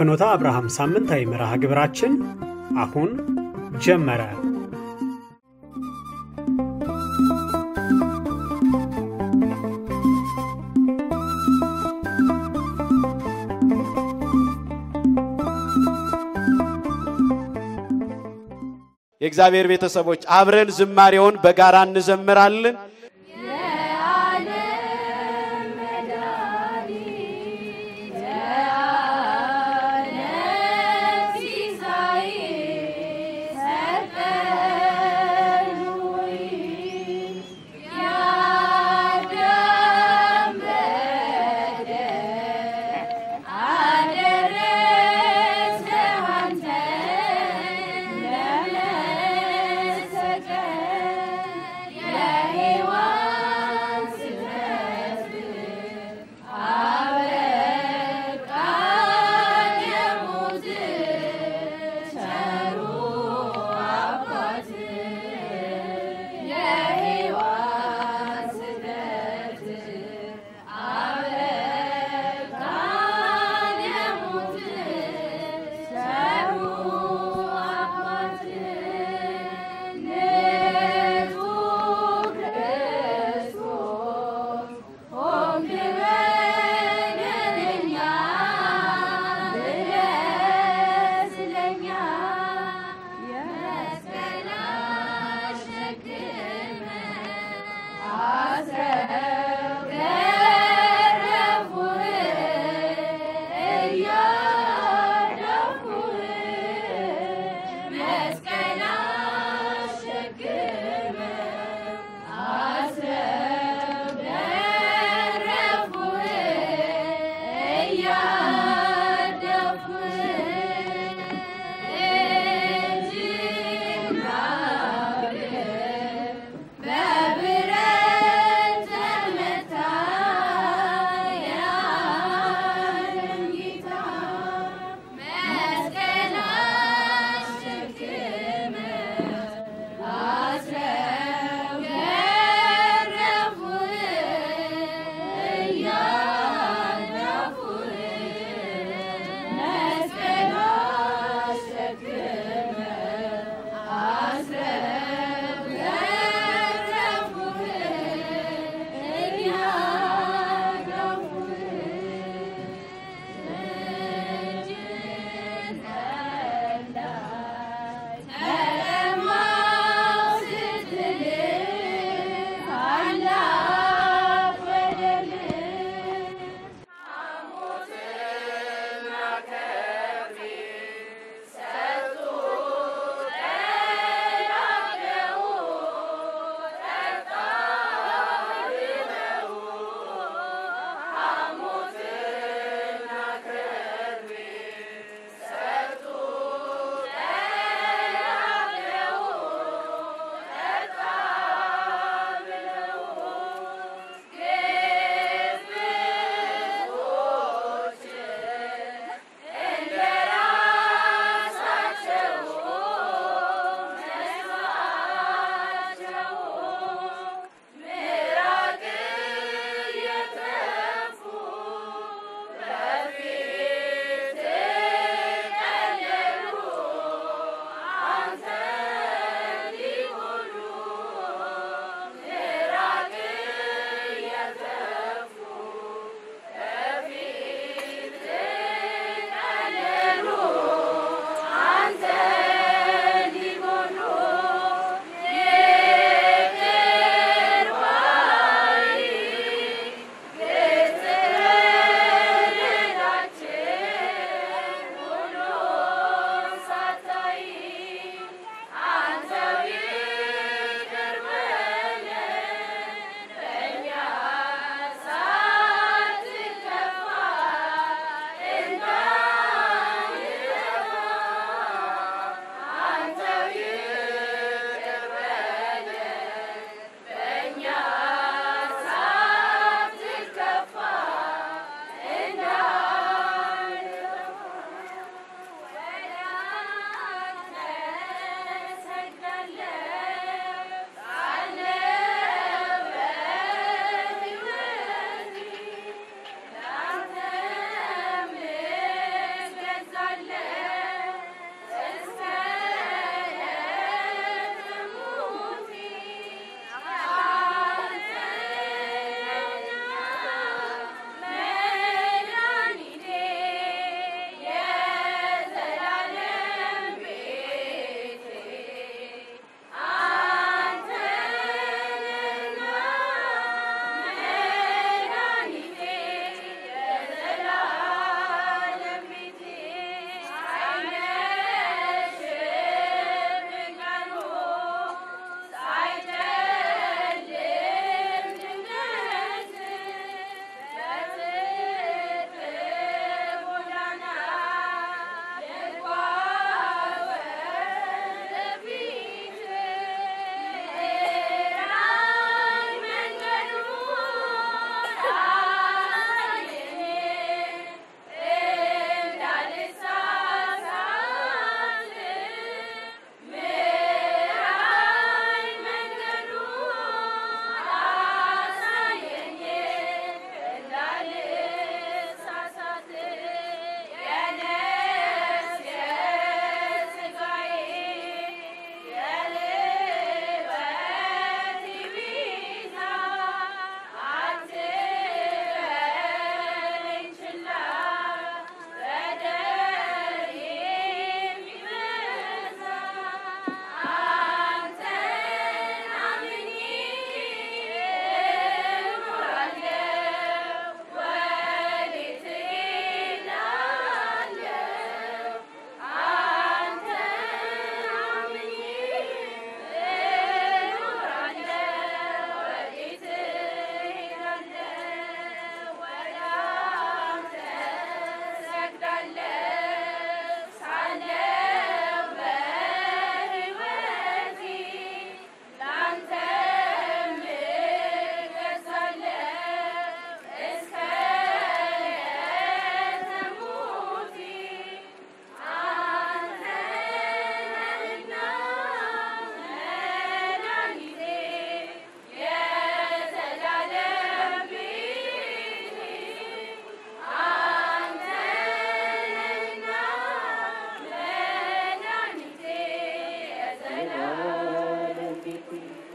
የፍኖተ አብርሃም ሳምንታዊ መርሃ ግብራችን አሁን ጀመረ። የእግዚአብሔር ቤተሰቦች አብረን ዝማሬውን በጋራ እንዘምራለን።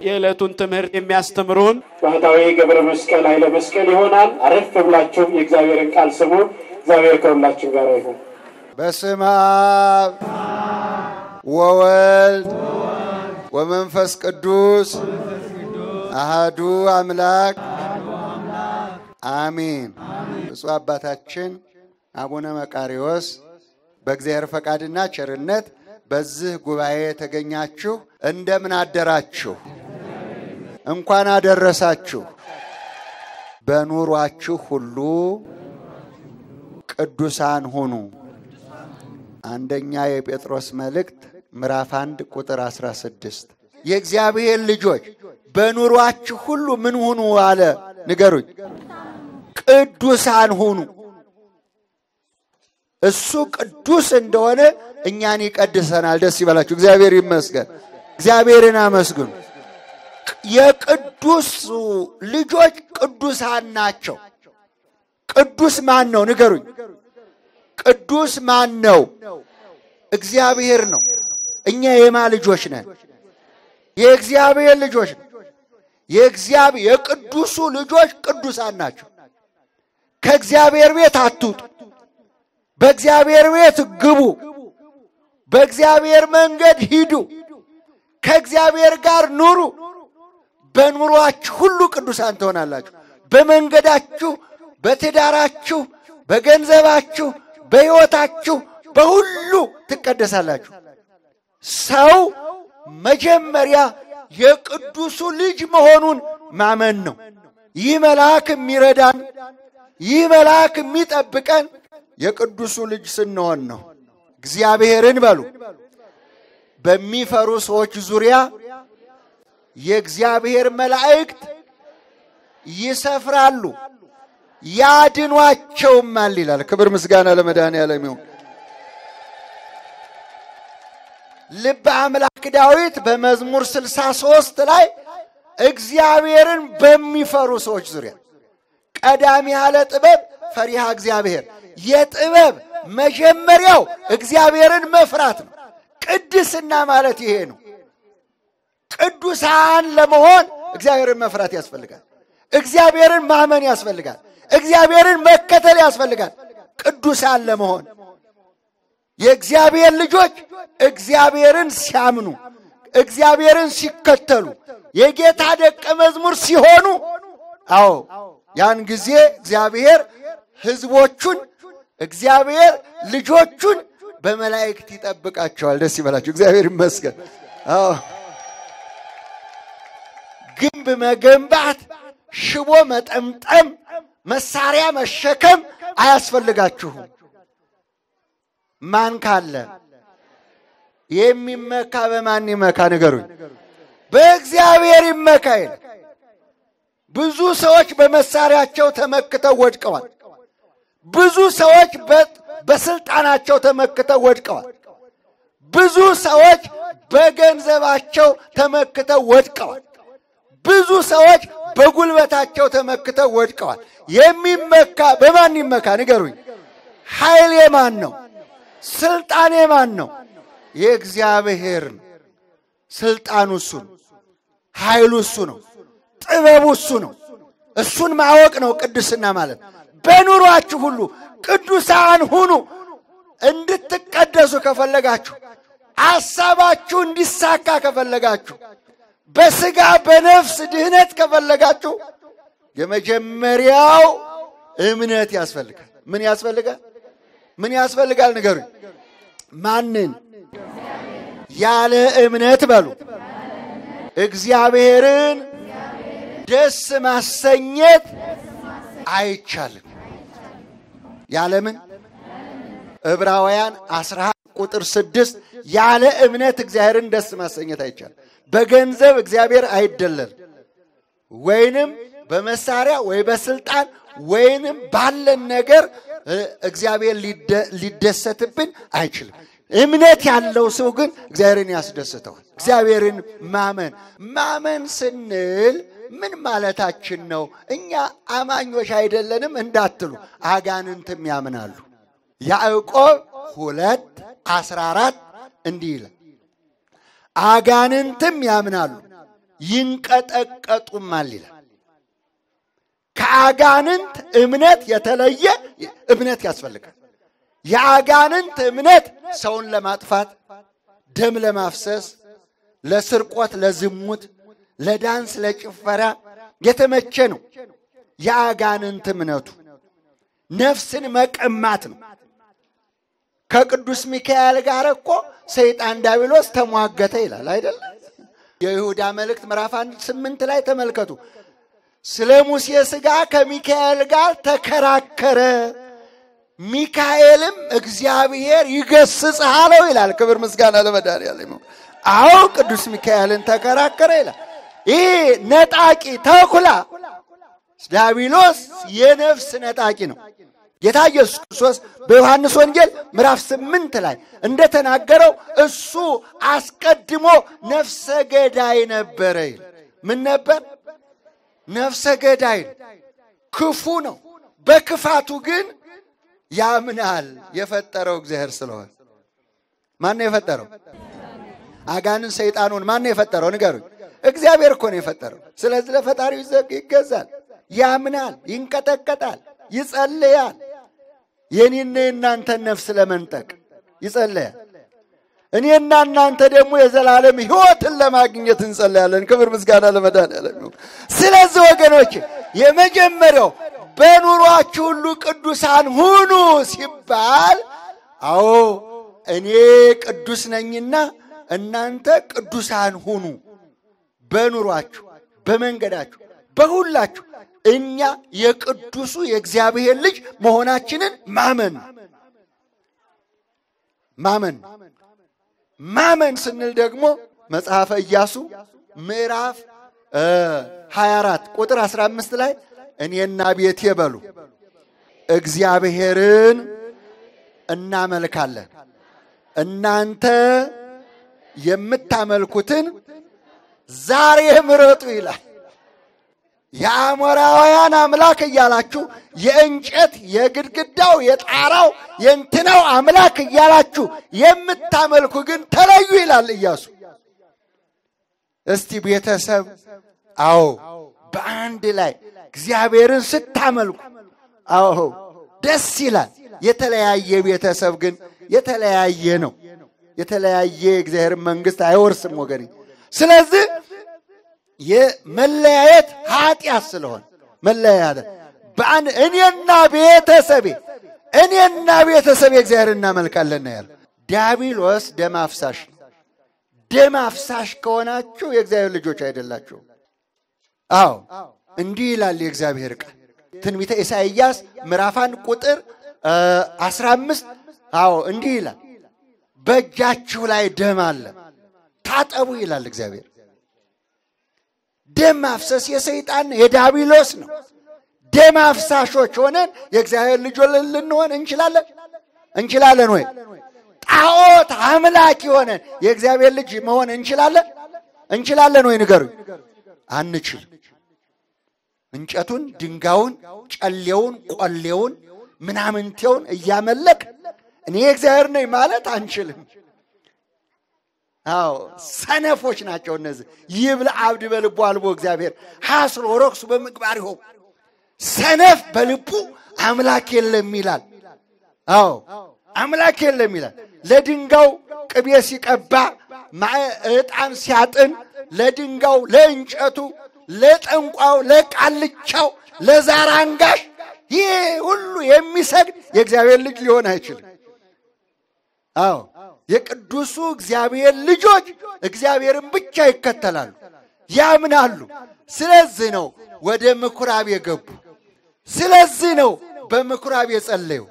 የዕለቱን ትምህርት የሚያስተምሩን ታታዊ ገብረ መስቀል አይለ መስቀል ይሆናል። አረፍ ብላችሁ የእግዚአብሔርን ቃል ስሙ። እግዚአብሔር ከሁላችሁ ጋር ይሁን። በስመ አብ ወወልድ ወመንፈስ ቅዱስ አሐዱ አምላክ አሜን። ብፁዕ አባታችን አቡነ መቃሪዎስ በእግዚአብሔር ፈቃድና ቸርነት በዚህ ጉባኤ ተገኛችሁ እንደምን አደራችሁ? እንኳን አደረሳችሁ። በኑሯችሁ ሁሉ ቅዱሳን ሁኑ። አንደኛ የጴጥሮስ መልእክት ምዕራፍ 1 ቁጥር 16 የእግዚአብሔር ልጆች በኑሯችሁ ሁሉ ምን ሁኑ አለ? ንገሩኝ። ቅዱሳን ሁኑ። እሱ ቅዱስ እንደሆነ እኛን ይቀድሰናል። ደስ ይበላችሁ። እግዚአብሔር ይመስገን። እግዚአብሔርን አመስግኑ። የቅዱስ ልጆች ቅዱሳን ናቸው። ቅዱስ ማን ነው? ንገሩኝ። ቅዱስ ማን ነው? እግዚአብሔር ነው። እኛ የማ ልጆች ነን? የእግዚአብሔር ልጆች ነን። የእግዚአብሔር የቅዱሱ ልጆች ቅዱሳን ናቸው። ከእግዚአብሔር ቤት አትውጡ። በእግዚአብሔር ቤት ግቡ። በእግዚአብሔር መንገድ ሂዱ። ከእግዚአብሔር ጋር ኑሩ። በኑሯችሁ ሁሉ ቅዱሳን ትሆናላችሁ። በመንገዳችሁ፣ በትዳራችሁ፣ በገንዘባችሁ፣ በሕይወታችሁ በሁሉ ትቀደሳላችሁ። ሰው መጀመሪያ የቅዱሱ ልጅ መሆኑን ማመን ነው። ይህ መልአክ የሚረዳን፣ ይህ መልአክ የሚጠብቀን የቅዱሱ ልጅ ስንሆን ነው። እግዚአብሔርን በሉ። በሚፈሩ ሰዎች ዙሪያ የእግዚአብሔር መላእክት ይሰፍራሉ ያድኗቸውማል ይላል። ክብር ምስጋና ለመድኃኔዓለም ይሁን። ልበ አምላክ ዳዊት በመዝሙር 63 ላይ እግዚአብሔርን በሚፈሩ ሰዎች ዙሪያ ቀዳሚ ያለ ጥበብ ፈሪሃ እግዚአብሔር የጥበብ መጀመሪያው እግዚአብሔርን መፍራት ነው። ቅድስና ማለት ይሄ ነው። ቅዱሳን ለመሆን እግዚአብሔርን መፍራት ያስፈልጋል። እግዚአብሔርን ማመን ያስፈልጋል። እግዚአብሔርን መከተል ያስፈልጋል። ቅዱሳን ለመሆን የእግዚአብሔር ልጆች እግዚአብሔርን ሲያምኑ፣ እግዚአብሔርን ሲከተሉ፣ የጌታ ደቀ መዝሙር ሲሆኑ አዎ ያን ጊዜ እግዚአብሔር ህዝቦቹን እግዚአብሔር ልጆቹን በመላእክት ይጠብቃቸዋል። ደስ ይበላችሁ። እግዚአብሔር ይመስገን። አዎ ግንብ መገንባት፣ ሽቦ መጠምጠም፣ መሳሪያ መሸከም አያስፈልጋችሁም። ማን ካለ የሚመካ በማን ይመካ? ንገሩኝ። በእግዚአብሔር ይመካ ይላል። ብዙ ሰዎች በመሳሪያቸው ተመክተው ወድቀዋል። ብዙ ሰዎች በስልጣናቸው ተመክተው ወድቀዋል። ብዙ ሰዎች በገንዘባቸው ተመክተው ወድቀዋል። ብዙ ሰዎች በጉልበታቸው ተመክተው ወድቀዋል። የሚመካ በማን ይመካ? ንገሩኝ። ኃይል የማን ነው? ስልጣን የማን ነው? የእግዚአብሔር ነው። ስልጣኑ እሱ ነው። ኃይሉ እሱ ነው። ጥበቡ እሱ ነው። እሱን ማወቅ ነው ቅድስና ማለት። በኑሯችሁ ሁሉ ቅዱሳን ሁኑ። እንድትቀደሱ ከፈለጋችሁ፣ አሳባችሁ እንዲሳካ ከፈለጋችሁ፣ በስጋ በነፍስ ድህነት ከፈለጋችሁ የመጀመሪያው እምነት ያስፈልጋል። ምን ያስፈልጋል? ምን ያስፈልጋል? ንገሩኝ። ማንን? ያለ እምነት በሉ እግዚአብሔርን ደስ ማሰኘት አይቻልም። ያለምን? ዕብራውያን 11 ቁጥር 6 ያለ እምነት እግዚአብሔርን ደስ ማሰኘት አይቻልም። በገንዘብ እግዚአብሔር አይደለም፣ ወይንም በመሳሪያ ወይ በስልጣን ወይንም ባለን ነገር እግዚአብሔር ሊደሰትብን አይችልም። እምነት ያለው ሰው ግን እግዚአብሔርን ያስደስተዋል። እግዚአብሔርን ማመን ስንል ምን ማለታችን ነው? እኛ አማኞች አይደለንም እንዳትሉ፣ አጋንንትም ያምናሉ። ያዕቆብ 2:14 እንዲል አጋንንትም ያምናሉ ይንቀጠቀጡማል ይላል ከአጋንንት እምነት የተለየ እምነት ያስፈልጋል ያጋንንት እምነት ሰውን ለማጥፋት ደም ለማፍሰስ ለስርቆት ለዝሙት ለዳንስ ለጭፈራ የተመቸ ነው ያጋንንት እምነቱ ነፍስን መቀማት ነው ከቅዱስ ሚካኤል ጋር እኮ ሰይጣን ዳብሎስ ተሟገተ ይላል አይደል የይሁዳ መልእክት ምዕራፍ 8 ላይ ተመልከቱ ስለ ሙሴ ሥጋ ከሚካኤል ጋር ተከራከረ ሚካኤልም እግዚአብሔር ይገስጽሃል ይላል ክብር ምስጋና ለመድኃኒዓለም አው ቅዱስ ሚካኤልን ተከራከረ ይላል ይሄ ነጣቂ ተኩላ ዳብሎስ የነፍስ ነጣቂ ነው ጌታ ኢየሱስ ክርስቶስ በዮሐንስ ወንጌል ምዕራፍ 8 ላይ እንደተናገረው እሱ አስቀድሞ ነፍሰ ገዳይ ነበር ምን ነበር ነፍሰ ገዳይ ክፉ ነው በክፋቱ ግን ያምናል የፈጠረው እግዚአብሔር ስለሆነ ማን ነው የፈጠረው አጋንን ሰይጣኑን ማን ነው የፈጠረው ንገሩኝ እግዚአብሔር እኮ ነው የፈጠረው ስለዚህ ለፈጣሪው ይገዛል ያምናል ይንቀጠቀጣል ይጸልያል የኔና እናንተ ነፍስ ለመንጠቅ ይጸልያል እኔና እናንተ ደግሞ የዘላለም ሕይወትን ለማግኘት እንጸልያለን ክብር ምስጋና ለመድኃኒዓለም ስለዚህ ወገኖች የመጀመሪያው በኑሯችሁ ሁሉ ቅዱሳን ሁኑ ሲባል አዎ እኔ ቅዱስ ነኝና እናንተ ቅዱሳን ሁኑ በኑሯችሁ በመንገዳችሁ በሁላችሁ እኛ የቅዱሱ የእግዚአብሔር ልጅ መሆናችንን ማመን ስንል ደግሞ መጽሐፈ ኢያሱ ምዕራፍ 24 ቁጥር 15 ላይ እኔና ቤቴ በሉ እግዚአብሔርን እናመልካለን እናንተ የምታመልኩትን ዛሬ ምረጡ ይላል ያሞራውያን አምላክ ይያላችሁ የእንጨት የግድግዳው የጣራው የእንትናው አምላክ ይያላችሁ የምታመልኩ ግን ተለዩ ይላል ኢያሱ እስቲ ቤተሰብ አዎ በአንድ ላይ እግዚአብሔርን ስታመልኩ አዎ ደስ ይላል የተለያየ ቤተሰብ ግን የተለያየ ነው የተለያየ እግዚአብሔር መንግስት አይወርስም ወገኔ ስለዚህ የመለያየት ኃጢያት ስለሆነ መለያያት በአን እኔና ቤተሰቤ እግዚአብሔርን እናመልካለን ያለው ዳብሎስ ደም አፍሳሽ ከሆናችሁ የእግዚአብሔር ልጆች አይደላችሁ አዎ እንዲህ ይላል የእግዚአብሔር ቃል ትንቢተ ኢሳይያስ ምዕራፍ 1 ቁጥር 15 አዎ እንዲህ ይላል በእጃችሁ ላይ ደም አለ ታጠቡ ይላል እግዚአብሔር ደም አፍሳሽ የሰይጣን የዳብሎስ ነው ደም አፍሳሾች ሆነን የእግዚአብሔር ልጆች ልንሆን እንችላለን ወይ ጣዖት አምላክ ሆነን የእግዚአብሔር ልጅ መሆን እንችላለን ወይ ንገሩኝ አንችል እንጨቱን ድንጋዩን ጨሌውን ቆሌውን ምናምንቴውን እያመለክ እኔ እግዚአብሔር ነኝ ማለት አንችልም አው ሰነፎች ናቸው እነዚህ ይብል አብድ በልቡ አልቦ እግዚአብሔር ሐስር ወሮክስ በመግባር ይሆን ሰነፍ በልቡ አምላክ የለም ይላል ለድንጋው ቅቤ ሲቀባ ማዕጣን ሲያጥን ለድንጋው ለእንጨቱ ለጠንቋው ለቃልቻው ለዛራንጋሽ ይሄ ሁሉ የሚሰግድ የእግዚአብሔር ልጅ ሊሆን አይችልም አው የቅዱሱ እግዚአብሔር ልጆች እግዚአብሔርን ብቻ ይከተላሉ ያምናሉ ስለዚህ ነው ወደ ምኩራብ የገቡ ስለዚህ ነው በምኩራብ የጸለዩ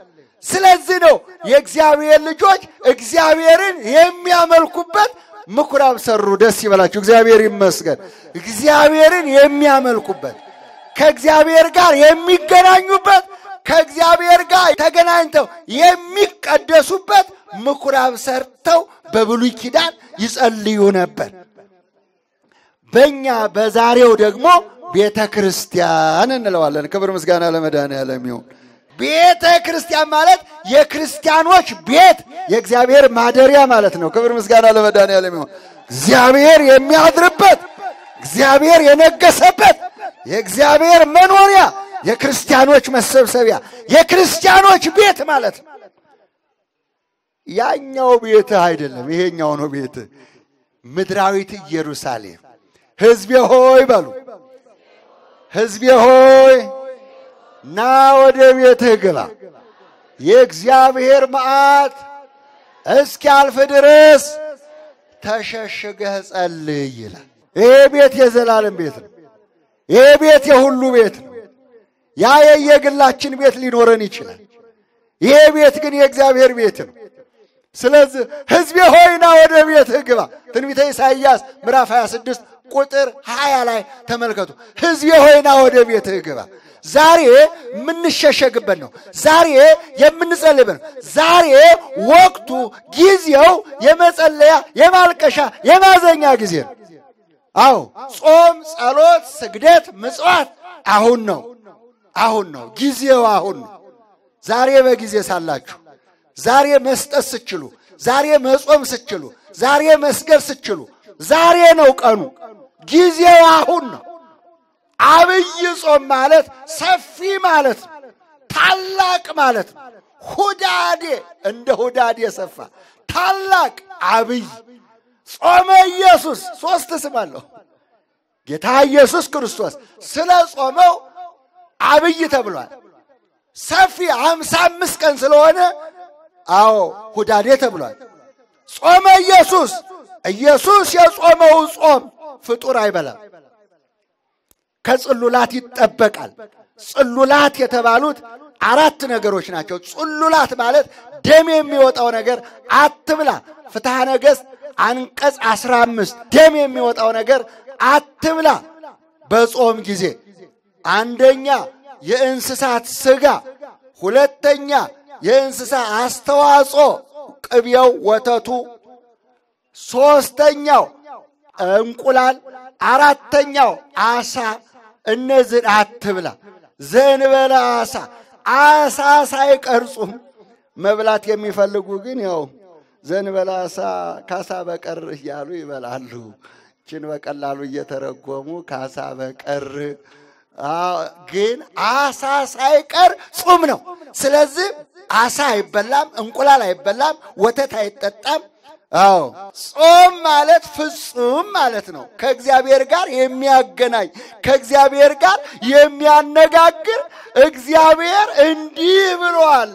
ስለዚህ ነው የእግዚአብሔር ልጆች እግዚአብሔርን የሚያመልኩበት ምኩራብ ሰሩ ደስ ይበላችሁ እግዚአብሔር ይመስገን እግዚአብሔርን የሚያመልኩበት ከእግዚአብሔር ጋር የሚገናኙበት ከእግዚአብሔር ጋር ተገናኝተው የሚቀደሱበት ምኩራብ ሰርተው በብሉይ ኪዳን ይጸልዩ ነበር በእኛ በዛሬው ደግሞ ቤተክርስቲያን እንለዋለን ክብር ምስጋና ለመድኃኒዓለም ይሁን ቤተክርስቲያን ማለት የክርስቲያኖች ቤት የእግዚአብሔር ማደሪያ ማለት ነው ክብር ምስጋና ለመድኃኒዓለም ይሁን እግዚአብሔር የሚያድርበት እግዚአብሔር የነገሰበት የእግዚአብሔር መኖሪያ የክርስቲያኖች መሰብሰቢያ የክርስቲያኖች ቤት ማለት ያኛው ቤት አይደለም ይሄኛው ነው ቤት ምድራዊት ኢየሩሳሌም ህዝብ ሆይ በሉ ህዝብ ሆይ ና ወደ ቤትህ ግባ የእግዚአብሔር መዓት እስኪያልፍ ድረስ ተሸሽገህ ጸልይ ይላል ይሄ ቤት የዘላለም ቤት ነው ይሄ ቤት የሁሉ ቤት ነው ያ የየግላችን ቤት ሊኖረን ይችላል ይሄ ቤት ግን የእግዚአብሔር ቤት ነው ስለዚህ ህዝብ ሆይና ወደ ቤትህ ግባ ትንቢተ ኢሳይያስ ምዕራፍ 26 ቁጥር 20 ላይ ተመልከቱ ህዝብ ሆይና ወደ ቤትህ ግባ ዛሬ ምንሸሸግበት ነው ዛሬ የምንጸልይበት ነው ዛሬ ወቅቱ ጊዜው የመጸለያ የማልቀሻ የማዘኛ ጊዜ ነው አው ጾም ጸሎት ስግደት ምጽዋት አሁን ነው ጊዜው አሁን ዛሬ በጊዜ ሳላችሁ ዛሬ መስጠት ስችሉ ዛሬ መጾም ስችሉ ዛሬ መስገድ ስችሉ ዛሬ ነው ቀኑ ጊዜው አሁን ነው አብይ ጾም ማለት ሰፊ ማለት ታላቅ ማለት ሁዳዴ እንደ ሁዳዴ ሰፋ ታላቅ አብይ ጾመ ኢየሱስ ሶስት ስም አለው ጌታ ኢየሱስ ክርስቶስ ስለ ጾመው አብይ ተብሏል ሰፊ 55 ቀን ስለሆነ አዎ ሁዳዴ ተብሏል ጾመ ኢየሱስ ኢየሱስ የጾመው ጾም ፍጡር አይበላም ከጽሉላት ይጠበቃል ጽሉላት የተባሉት አራት ነገሮች ናቸው ጽሉላት ማለት ደም የሚወጣው ነገር አትብላ ፍትሐ ነገሥት አንቀጽ 15 ደም የሚወጣው ነገር አትብላ በጾም ጊዜ አንደኛ የእንስሳት ስጋ ሁለተኛ የእንስሳት አስተዋጽኦ ቅቤው ወተቱ ሶስተኛው እንቁላል አራተኛው አሳ እነዚህ አትብላ ዘንበላ አሳ ሳይቀርጹም መብላት የሚፈልጉ ግን ያው ዘንበላ አሳ ካሳ በቀር ያሉ ይበላሉ ችን በቀላሉ እየተረጎሙ ካሳ በቀር ግን አሳ ሳይቀር ጾም ነው ስለዚህ አሳ አይበላም እንቁላል አይበላም ወተት አይጠጣም አዎ ጾም ማለት ፍጹም ማለት ነው ከእግዚአብሔር ጋር የሚያገናኝ ከእግዚአብሔር ጋር የሚያነጋግር እግዚአብሔር እንዲህ ብሏል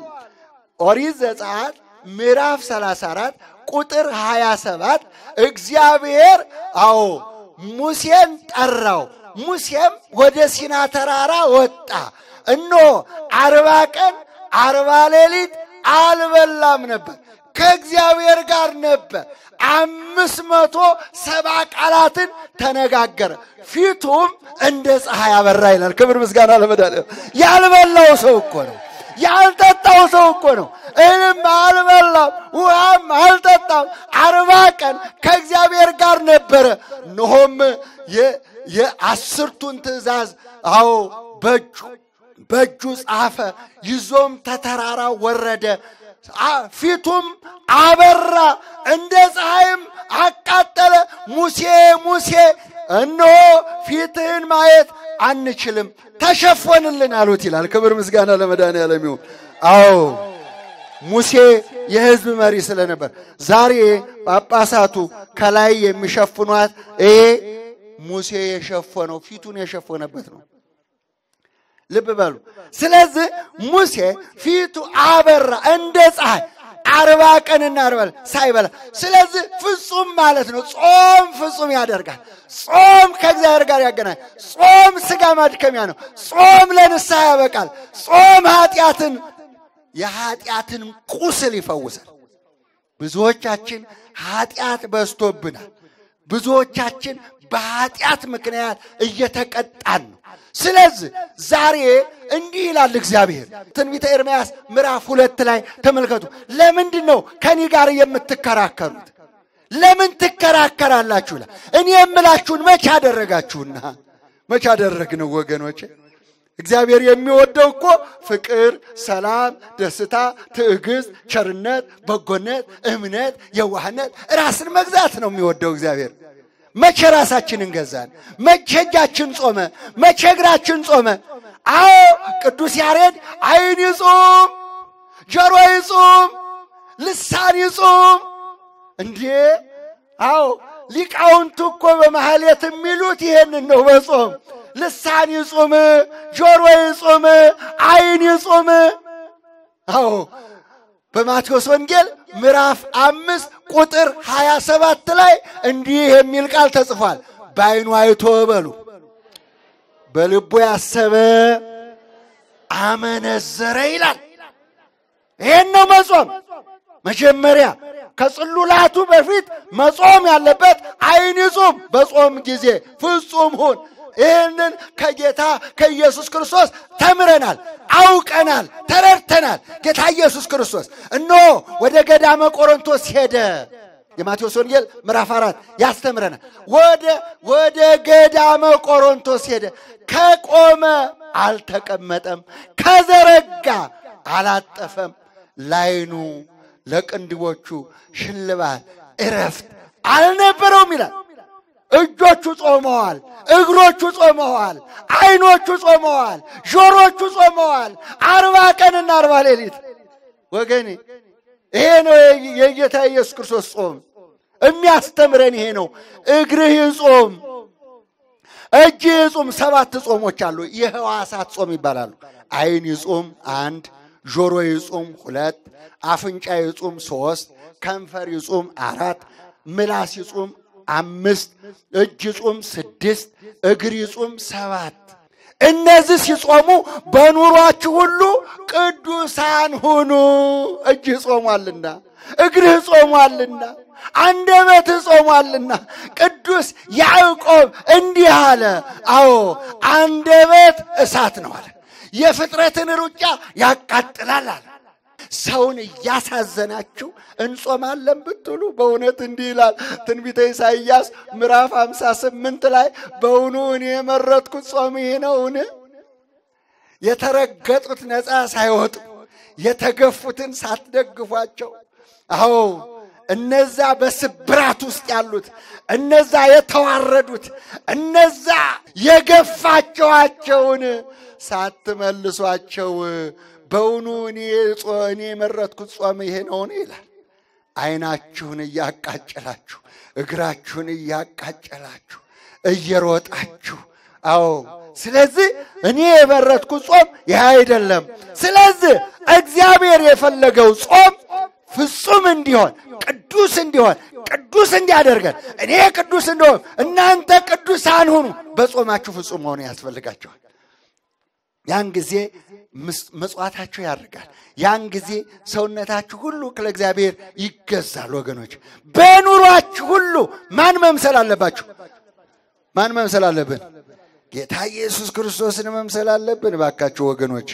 ኦሪት ዘጸአት ምዕራፍ 34 ቁጥር 27 እግዚአብሔር አዎ ሙሴን ጠራው ሙሴም ወደ ሲና ተራራ ወጣ እነሆ 40 ቀን 40 ሌሊት አልበላም ነበር ከእግዚአብሔር ጋር ነበር 570 ቃላትን ተነጋገረ ፊቱም እንደ ፀሐይ አበራ ይላል ክብር ምስጋና ለመድኃኒዓለም ያልበላው ሰው እኮ ነው ያልጠጣው ሰው እኮ ነው እኔም አልበላም ውሃም አልጠጣም 40 ቀን ከእግዚአብሔር ጋር ነበር ነሆም የ10ቱን ትእዛዝ አዎ በእጁ ጻፈ ይዞም ተተራራ ወረደ ፊቱም አበራ እንደ ፀሐይም አቃጠለ ሙሴ ሙሴ እነሆ ፊትህን ማየት አንችልም ተሸፈንልን አሉት ይላል ክብር ምስጋና ለመድኃኒዓለም ይሁን አዎ ሙሴ የህዝብ መሪ ስለነበር ዛሬ ጳጳሳቱ ከላይ የሚሸፍኗት ሙሴ የሸፈነው ፊቱን የሸፈነበት ነው ልብ በሉ ስለዚህ ሙሴ ፊቱ አበራ እንደ ፀሐይ 40 ቀንና 40 ሳይበላ ስለዚህ ፍጹም ማለት ነው ጾም ፍጹም ያደርጋል ጾም ከእግዚአብሔር ጋር ያገናኛል ጾም ስጋ ማድከሚያ ነው ጾም ለንስሐ ያበቃል ጾም ኃጢያትን የኃጢያትን ቁስል ይፈውሳል ብዙዎቻችን ኃጢያት በዝቶብናል ብዙዎቻችን በኃጢያት ምክንያት እየተቀጣን ነው ስለዚህ ዛሬ እንዲህ ይላል እግዚአብሔር ትንቢተ ኤርምያስ ምዕራፍ 2 ላይ ተመልከቱ ለምንድነው ከኔ ጋር የምትከራከሩት ለምን ትከራከራላችሁ እኔ የምላችሁን መቼ አደረጋችሁና መቼ አደረግነው ወገኖቼ እግዚአብሔር የሚወደው እኮ ፍቅር ሰላም ደስታ ትዕግስት ቸርነት በጎነት እምነት የዋህነት ራስን መግዛት ነው የሚወደው እግዚአብሔር መቼ ራሳችን እንገዛን መቼ እጃችን ጾመ መቼ እግራችን ጾመ አዎ ቅዱስ ያሬድ አይን ይጾም ጆሮ ይጾም ልሳን ይጾም እንዴ አዎ ሊቃውንቱ እኮ በመሐሌት የሚሉት ይሄንን ነው መጾም ልሳን ይጾም ጆሮ ይጾም አይን ይጾም አዎ በማቴዎስ ወንጌል ምዕራፍ 5 ቁጥር 27 ላይ እንዲህ የሚል ቃል ተጽፏል ባይኑ አይቶ በሉ በልቡ ያሰበ አመነዘረ ይላል ይሄን ነው መጾም መጀመሪያ ከጽሉላቱ በፊት መጾም ያለበት አይን ይጾም በጾም ጊዜ ፍጹም ሆን ይሄንን ከጌታ ከኢየሱስ ክርስቶስ ተምረናል አውቀናል ተረድተናል ጌታ ኢየሱስ ክርስቶስ እንሆ ወደ ገዳመ ቆሮንቶስ ሄደ የማቴዎስ ወንጌል ምዕራፍ 4 ያስተምረናል ወደ ገዳመ ቆሮንቶስ ሄደ ከቆመ አልተቀመጠም ከዘረጋ አላጠፈም ላይኑ ለቅንድቦቹ ሽልባት እረፍት አልነበረውም ይላል እጆቹ ጾመዋል እግሮቹ ጾመዋል አይኖቹ ጾመዋል ጆሮቹ ጾመዋል 40 ቀንና 40 ሌሊት ወገኔ ይሄ ነው የጌታ ኢየሱስ ክርስቶስ ጾም የሚያስተምረን ይሄ ነው እግርህ ጾም እጅህ ጾም 7 ጾሞች አሉ የህዋሳት ጾም ይባላሉ አይን ጾም 1 ጆሮ ጾም 2 አፍንጫ ጾም 3 ከንፈር ጾም 4 ምላስ ጾም 5 እጅ ጾም 6 እግር ጾም 7 እነዚህ ሲጾሙ በኑሯችሁ ሁሉ ቅዱሳን ሆኑ እጅ ጾማልና እግር ጾማልና አንደበት ጾማልና ቅዱስ ያዕቆብ እንዲህ አለ አዎ አንደበት እሳት ነው አለ የፍጥረትን ሩጫ ያቃጥላል አለ ሰውን ያሳዘናችሁ እንጾማለን ብትሉ በእውነት እንዲላል ትንቢተ ኢሳይያስ ምዕራፍ 58 ላይ በእውኑ እኔ መረጥኩት ጾም ይሄ ነውነ የተረገጡት ነጻ ሳይወጡ የተገፉትን ሳትደግፏቸው አዎ እነዛ በስብራት ውስጥ ያሉት እነዛ የተዋረዱት እነዛ የገፋቸዋቸውን ሳትመልሷቸው በእውኑኔ ጾኔ መረጥኩት ጾም ይሄ ነውኔ ይላል አይናችሁን ያቃጨላችሁ እግራችሁን ያቃጨላችሁ እየሮጣችሁ አዎ ስለዚህ እኔ የመረጥኩት ጾም ይሄ አይደለም ስለዚህ እግዚአብሔር የፈለገው ጾም ፍጹም እንዲሆን ቅዱስ እንዲሆን ቅዱስ እንዲያደርገን እኔ ቅዱስ እንደሆነ እናንተ ቅዱሳን ሁኑ በጾማችሁ ፍጹም ሆነ ያስፈልጋችኋል ያን ጊዜ መጽዋታችሁ ያርጋል ያን ጊዜ ሰውነታችሁ ሁሉ ለእግዚአብሔር ይገዛል ወገኖች በኑሯችሁ ሁሉ ማን መምሰል አለባችሁ ማን መምሰል አለብን ጌታ ኢየሱስ ክርስቶስን መምሰል አለብን ባካችሁ ወገኖች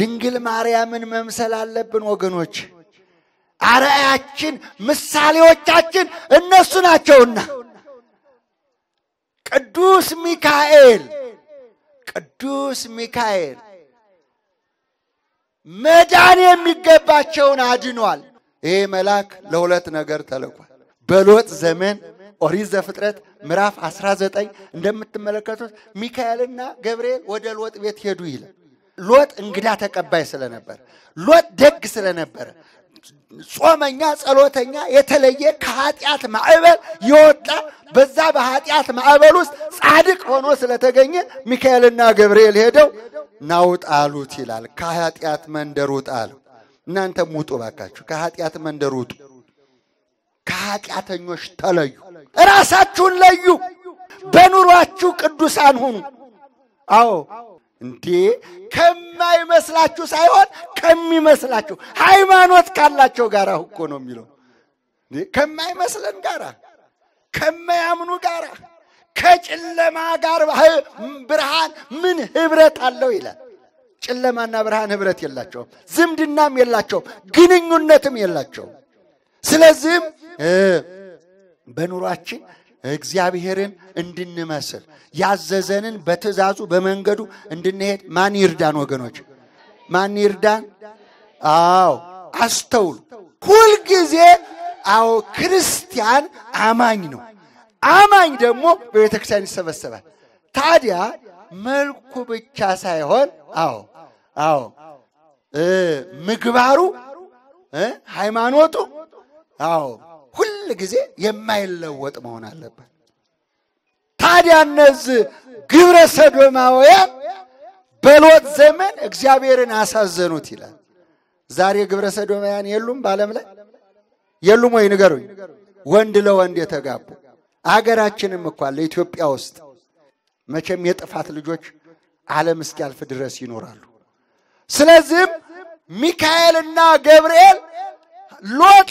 ድንግል ማርያምን መምሰል አለብን ወገኖች አርአያችን ምሳሌዎቻችን እነሱ ናቸውና ቅዱስ ሚካኤል መዳን የሚገባቸውን አድኗል ይሄ መልአክ ለሁለት ነገር ተለቋል በሎጥ ዘመን ኦሪት ዘፍጥረት ምዕራፍ 19 እንደምትመለከቱት ሚካኤልና ገብርኤል ወደ ሎጥ ቤት ሄዱ ይላል ሎጥ እንግዳ ተቀባይ ስለነበር ሎጥ ደግ ስለነበር ጾመኛ ጸሎተኛ የተለየ ከኃጢአት ማዕበል ይወጣ በዛ በኃጢአት ማዕበል ውስጥ ጻድቅ ሆኖ ስለተገኘ ሚካኤልና ገብርኤል ሄደው ናውጣሉት ይላል ከኃጢአት መንደር ውጣሉ እናንተም ውጡ ባካችሁ ከኃጢአት መንደር ውጡ ከኃጢአተኞች ተለዩ ራሳችሁን ለዩ በኑሯችሁ ቅዱሳን ሁኑ አዎ እንዴ ከማይመስላችሁ ሳይሆን ከሚመስላችሁ ሃይማኖት ካላችሁ ጋራ እኮ ነው የሚለው እንዴ ከማይመስለን ጋራ ከማያምኑ ጋራ ከጨለማ ጋር ብርሃን ምን ህብረት አለው ይላል ጨለማና ብርሃን ህብረት የላቸውም ዝምድናም የላቸውም ግንኙነትም የላቸውም ስለዚህ በኑሯችን እግዚአብሔርን እንድንመስል ያዘዘንን በትዛዙ በመንገዱ እንድንሄድ ማን ይርዳን ወገኖች ማን ይርዳን አዎ አስተውሉ ሁሉ ጊዜ አዎ ክርስቲያን አማኝ ነው አማኝ ደግሞ በቤተክርስቲያን ይሰበሰባል ታዲያ መልኩ ብቻ ሳይሆን አዎ ምግባሩ ሃይማኖቱ አዎ ሁሉ ጊዜ የማይለወጥ መሆን አለበት ታዲያ እነዚህ ግብረ ሰዶማውያን በሎጥ ዘመን እግዚአብሔርን አሳዘኑት ይላል ዛሬ ግብረ ሰዶማውያን የሉም ባለም ላይ የሉም ወይ ንገሩኝ ወንድ ለወንድ የተጋቡ አገራችንም እንኳን ለኢትዮጵያ ውስጥ መቼም የጥፋት ልጆች ዓለም እስኪያልፍ ድረስ ይኖራሉ ስለዚህ ሚካኤልና ገብርኤል ሎጥ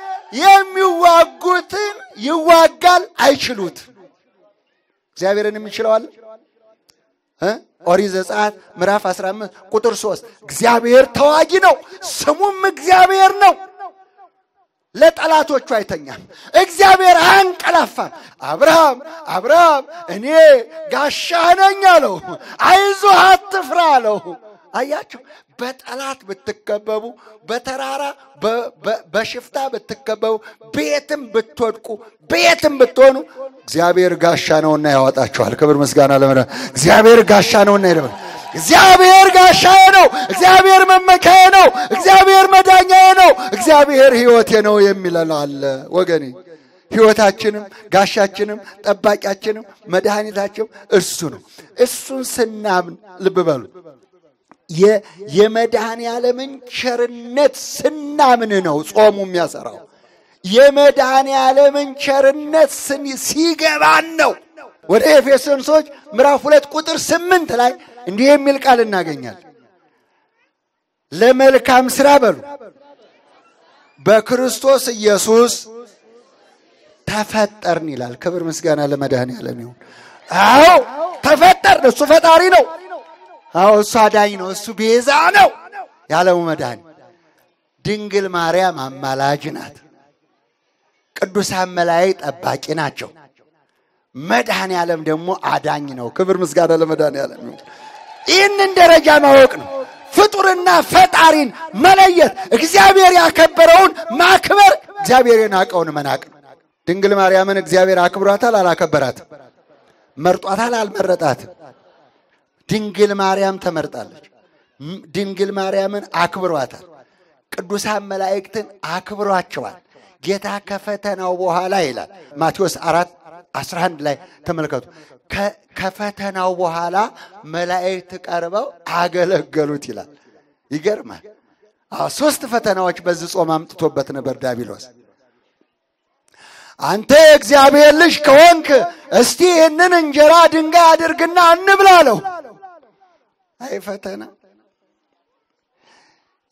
የሚዋጉትን ይዋጋል አይችሉት እግዚአብሔርንም ይችላል ኦሪት ዘጸአት ምዕራፍ 15 ቁጥር 3 እግዚአብሔር ተዋጊ ነው ስሙም እግዚአብሔር ነው ለጠላቶቹ አይተኛም እግዚአብሔር አንቀላፋ አብርሃም እኔ ጋሻህ ነኝ አለው አይዞህ አትፍራ አለው አያችሁ በጠላት ብትከበቡ በተራራ በሽፍታ ብትከበቡ ቤትም ብትወድቁ ቤትም ብትሆኑ እግዚአብሔር ጋሻ ነውና ያወጣችኋል ክብር ምስጋና ለመዳን እግዚአብሔር ጋሻ ነውና ይደረግ እግዚአብሔር ጋሻ ነው እግዚአብሔር መመካዬ ነው እግዚአብሔር መዳኛዬ ነው እግዚአብሔር ሕይወቴ ነው የሚለናል ወገኔ ሕይወታችንም ጋሻችንም ጠባቂያችንም መድኃኒታችን እርሱ ነው እሱን ስናምን ልብ በሉ የመድኃኒዓለምን ቸርነት ስናምን ነው ጾሙም ያሰራው የመድኃኒዓለምን ቸርነት ሲገባን ነው ወደ ኤፌሶን ሰዎች ምዕራፍ 2 ቁጥር 8 ላይ እንዲህ የሚል ቃል እናገኛለን ለመልካም ሥራ በሉ በክርስቶስ ኢየሱስ ተፈጠርን ይላል ክብር ምስጋና ለመድኃኒዓለም ይሁን አዎ ተፈጠርን እሱ ፈጣሪ ነው አዎ እሱ አዳኝ ነው እሱ ቤዛ ነው ያለው መዳን ድንግል ማርያም አማላጅ ናት ቅዱሳን መላእክት ጠባቂ ናቸው መድኃኒዓለም ደግሞ አዳኝ ነው ክብር ምስጋና ለመድኃኒዓለም ይሁን ይህንን ደረጃ ማወቅ ነው ፍጡርና ፈጣሪን መለየት እግዚአብሔር ያከበረውን ማክበር እግዚአብሔር የናቀውን መናቅ ድንግል ማርያምን እግዚአብሔር አክብሯታል አላከበራትም መርጧታል አልመረጣትም ድንግል ማርያም ተመርጣለች ድንግል ማርያምን አክብሯታል ቅዱሳን መላእክትን አክብሯቸዋል ጌታ ከፈተናው በኋላ ይላል ማቴዎስ 4:11 ላይ ተመልከቱ ከፈተናው በኋላ መላእክት ቀርበው አገለገሉት ይላል ይገርማል ሶስት ፈተናዎች በዚህ ጾም አምጥቶበት ነበር ዲያብሎስ አንተ እግዚአብሔር ልጅ ከሆንክ እስቲ እነን እንጀራ ድንጋይ አድርግና እንብላለው አይ ፈተና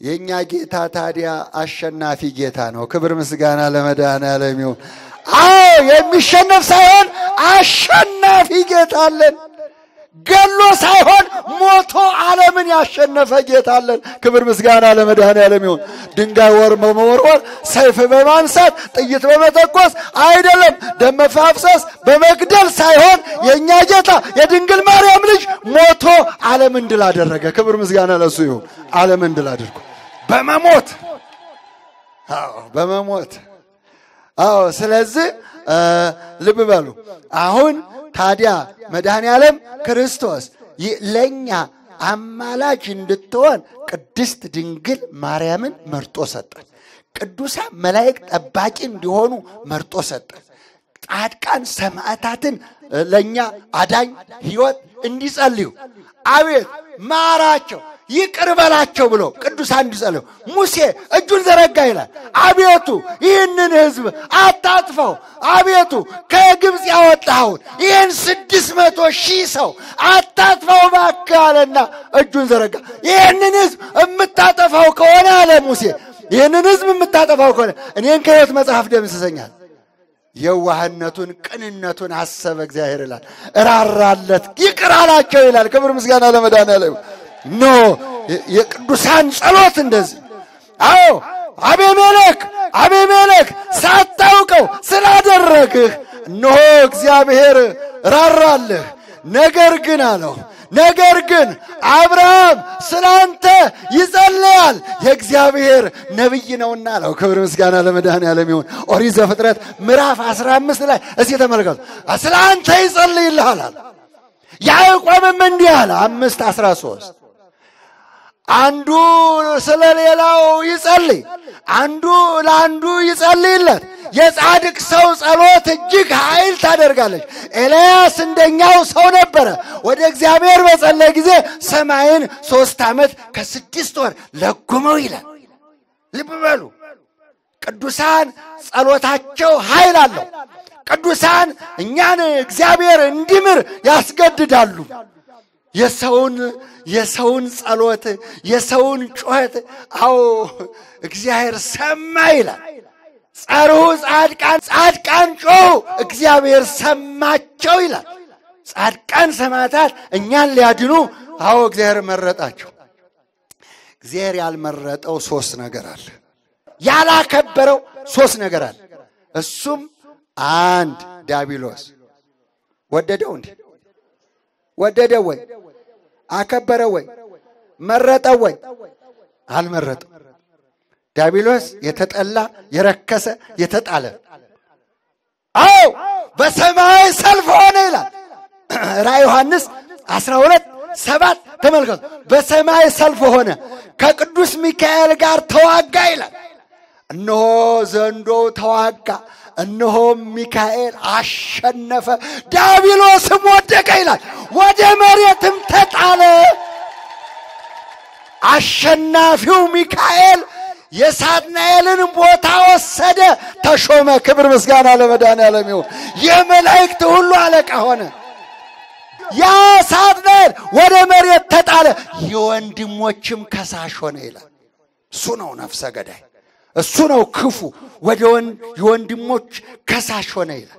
የኛ ጌታ ታዲያ አሸናፊ ጌታ ነው ክብር ምስጋና ለመድኃኒዓለም ይሁን አዎ የሚሸነፍ ሳይሆን አሸናፊ ጌታ አለን ገሎ ሳይሆን ሞቶ ዓለምን ያሸነፈ ጌታ አለን ክብር ምስጋና ለመድኃኒዓለም ይሁን ድንጋይ በመወርወር ሰይፍ በማንሳት ጥይት በመተኮስ አይደለም ደም መፋሰስ በመግደል ሳይሆን የኛ ጌታ የድንግል ማርያም ልጅ ሞቶ ዓለምን ድል አደረገ ክብር ምስጋና ለሱ ይሁን ዓለምን ድል አደረገ በመሞት ስለዚህ ልብ በሉ አሁን ታዲያ መድኃኒዓለም ክርስቶስ ለኛ አማላጅ እንድትሆን ቅድስት ድንግል ማርያምን መርጦ ሰጠ ቅዱሳን መላእክት ጠባቂ እንዲሆኑ መርጦ ሰጠ ጻድቃን ሰማዕታትን ለኛ አዳኝ ሕይወት እንዲጸልዩ አቤት ማራቸው ይቅር በላቸው ብሎ ቅዱሳን እንዲጸልዩ ሙሴ እጁን ዘረጋ ይላል አቤቱ ይህንን ሕዝብ አታጥፋው አቤቱ ከግብጽ ያወጣው ይሄን 600 ሺህ ሰው አታጥፋው ባካለና እጁን ዘረጋ ይሄንን ሕዝብ እምታጠፋው ከሆነ አለ ሙሴ ይሄንን ሕዝብ እምታጠፋው ከሆነ እኔን ከሕይወት መጽሐፍ ደምስሰኛል የዋህነቱን ቅንነቱን ሐሰበ እግዚአብሔር ይላል ራራለት ይቅራላቸው ይላል ክብር ምስጋና ለመዳን ያለው ኖ የቅዱሳን ጸሎት እንደዚህ አዎ አቤ መልክ ሳታውቀው ስላደረግህ ኖ እግዚአብሔር ራራልህ ነገር ግን አለው ነገር ግን አብርሃም ስላንተ ይጸልያል የእግዚአብሔር ነብይ ነውና አለው ክብር ምስጋና ለመዳን ያለው ይሁን ኦሪት ዘፍጥረት ምዕራፍ 15 ላይ እስኪ ተመልከቱ ስላንተ ይጸልይልሃል ያዕቆብም እንዲህ አለ 5:13 አንዱ ስለሌላው ይጸልይ አንዱ ለአንዱ ይጸልይለት የጻድቅ ሰው ጸሎት እጅግ ኃይል ታደርጋለች ኤልያስ እንደኛው ሰው ነበር ወደ እግዚአብሔር በጸለየ ጊዜ ሰማይን 3 አመት ከ6 ወር ለጉመው ይላል ልብ በሉ ቅዱሳን ጸሎታቸው ኃይል አለው ቅዱሳን እኛን እግዚአብሔር እንዲምር ያስገድዳሉ የሰውን ጸሎት የሰውን ጩኸት አው እግዚአብሔር ሰማ ይላል ጻርሁ ጻድቃን ጮሁ እግዚአብሔር ሰማቸው ይላል ጻድቃን ሰማታት እኛን ሊያድኑ አው እግዚአብሔር መረጣቸው እግዚአብሔር ያልመረጠው 3 ነገር አለ ያላከበረው 3 ነገር አለ እሱም አንድ ዲያብሎስ ወደደው እንዴ ወደደው ወይ አከበረው ወይ መረጠው ወይ አልመረጠው ዲያብሎስ የተጠላ የረከሰ የተጣለ አው በሰማይ ሰልፍ ሆነ ይላል ራዕይ ዮሐንስ 12:7 ተመልከቱ በሰማይ ሰልፍ ሆነ ከቅዱስ ሚካኤል ጋር ተዋጋ ይላል እነሆ ዘንዶ ተዋጋ እነሆ ሚካኤል አሸነፈ ዲያብሎስም ወደቀ ይላል ወደ መሬትም ተጣለ አሸናፊው ሚካኤል የሳጥናኤልን ቦታ ወሰደ ተሾመ ክብር ምስጋና ለመዳን ያለው የመላእክት ሁሉ አለቃ ሆነ ያ ሳጥናኤል ወደ መሬት ተጣለ የወንድሞችም ከሳሽ ሆነ ይላል እሱ ነው ነፍሰ ገዳይ እሱ ነው ክፉ ወደ ወንድሞች ከሳሽ ሆነ ይላል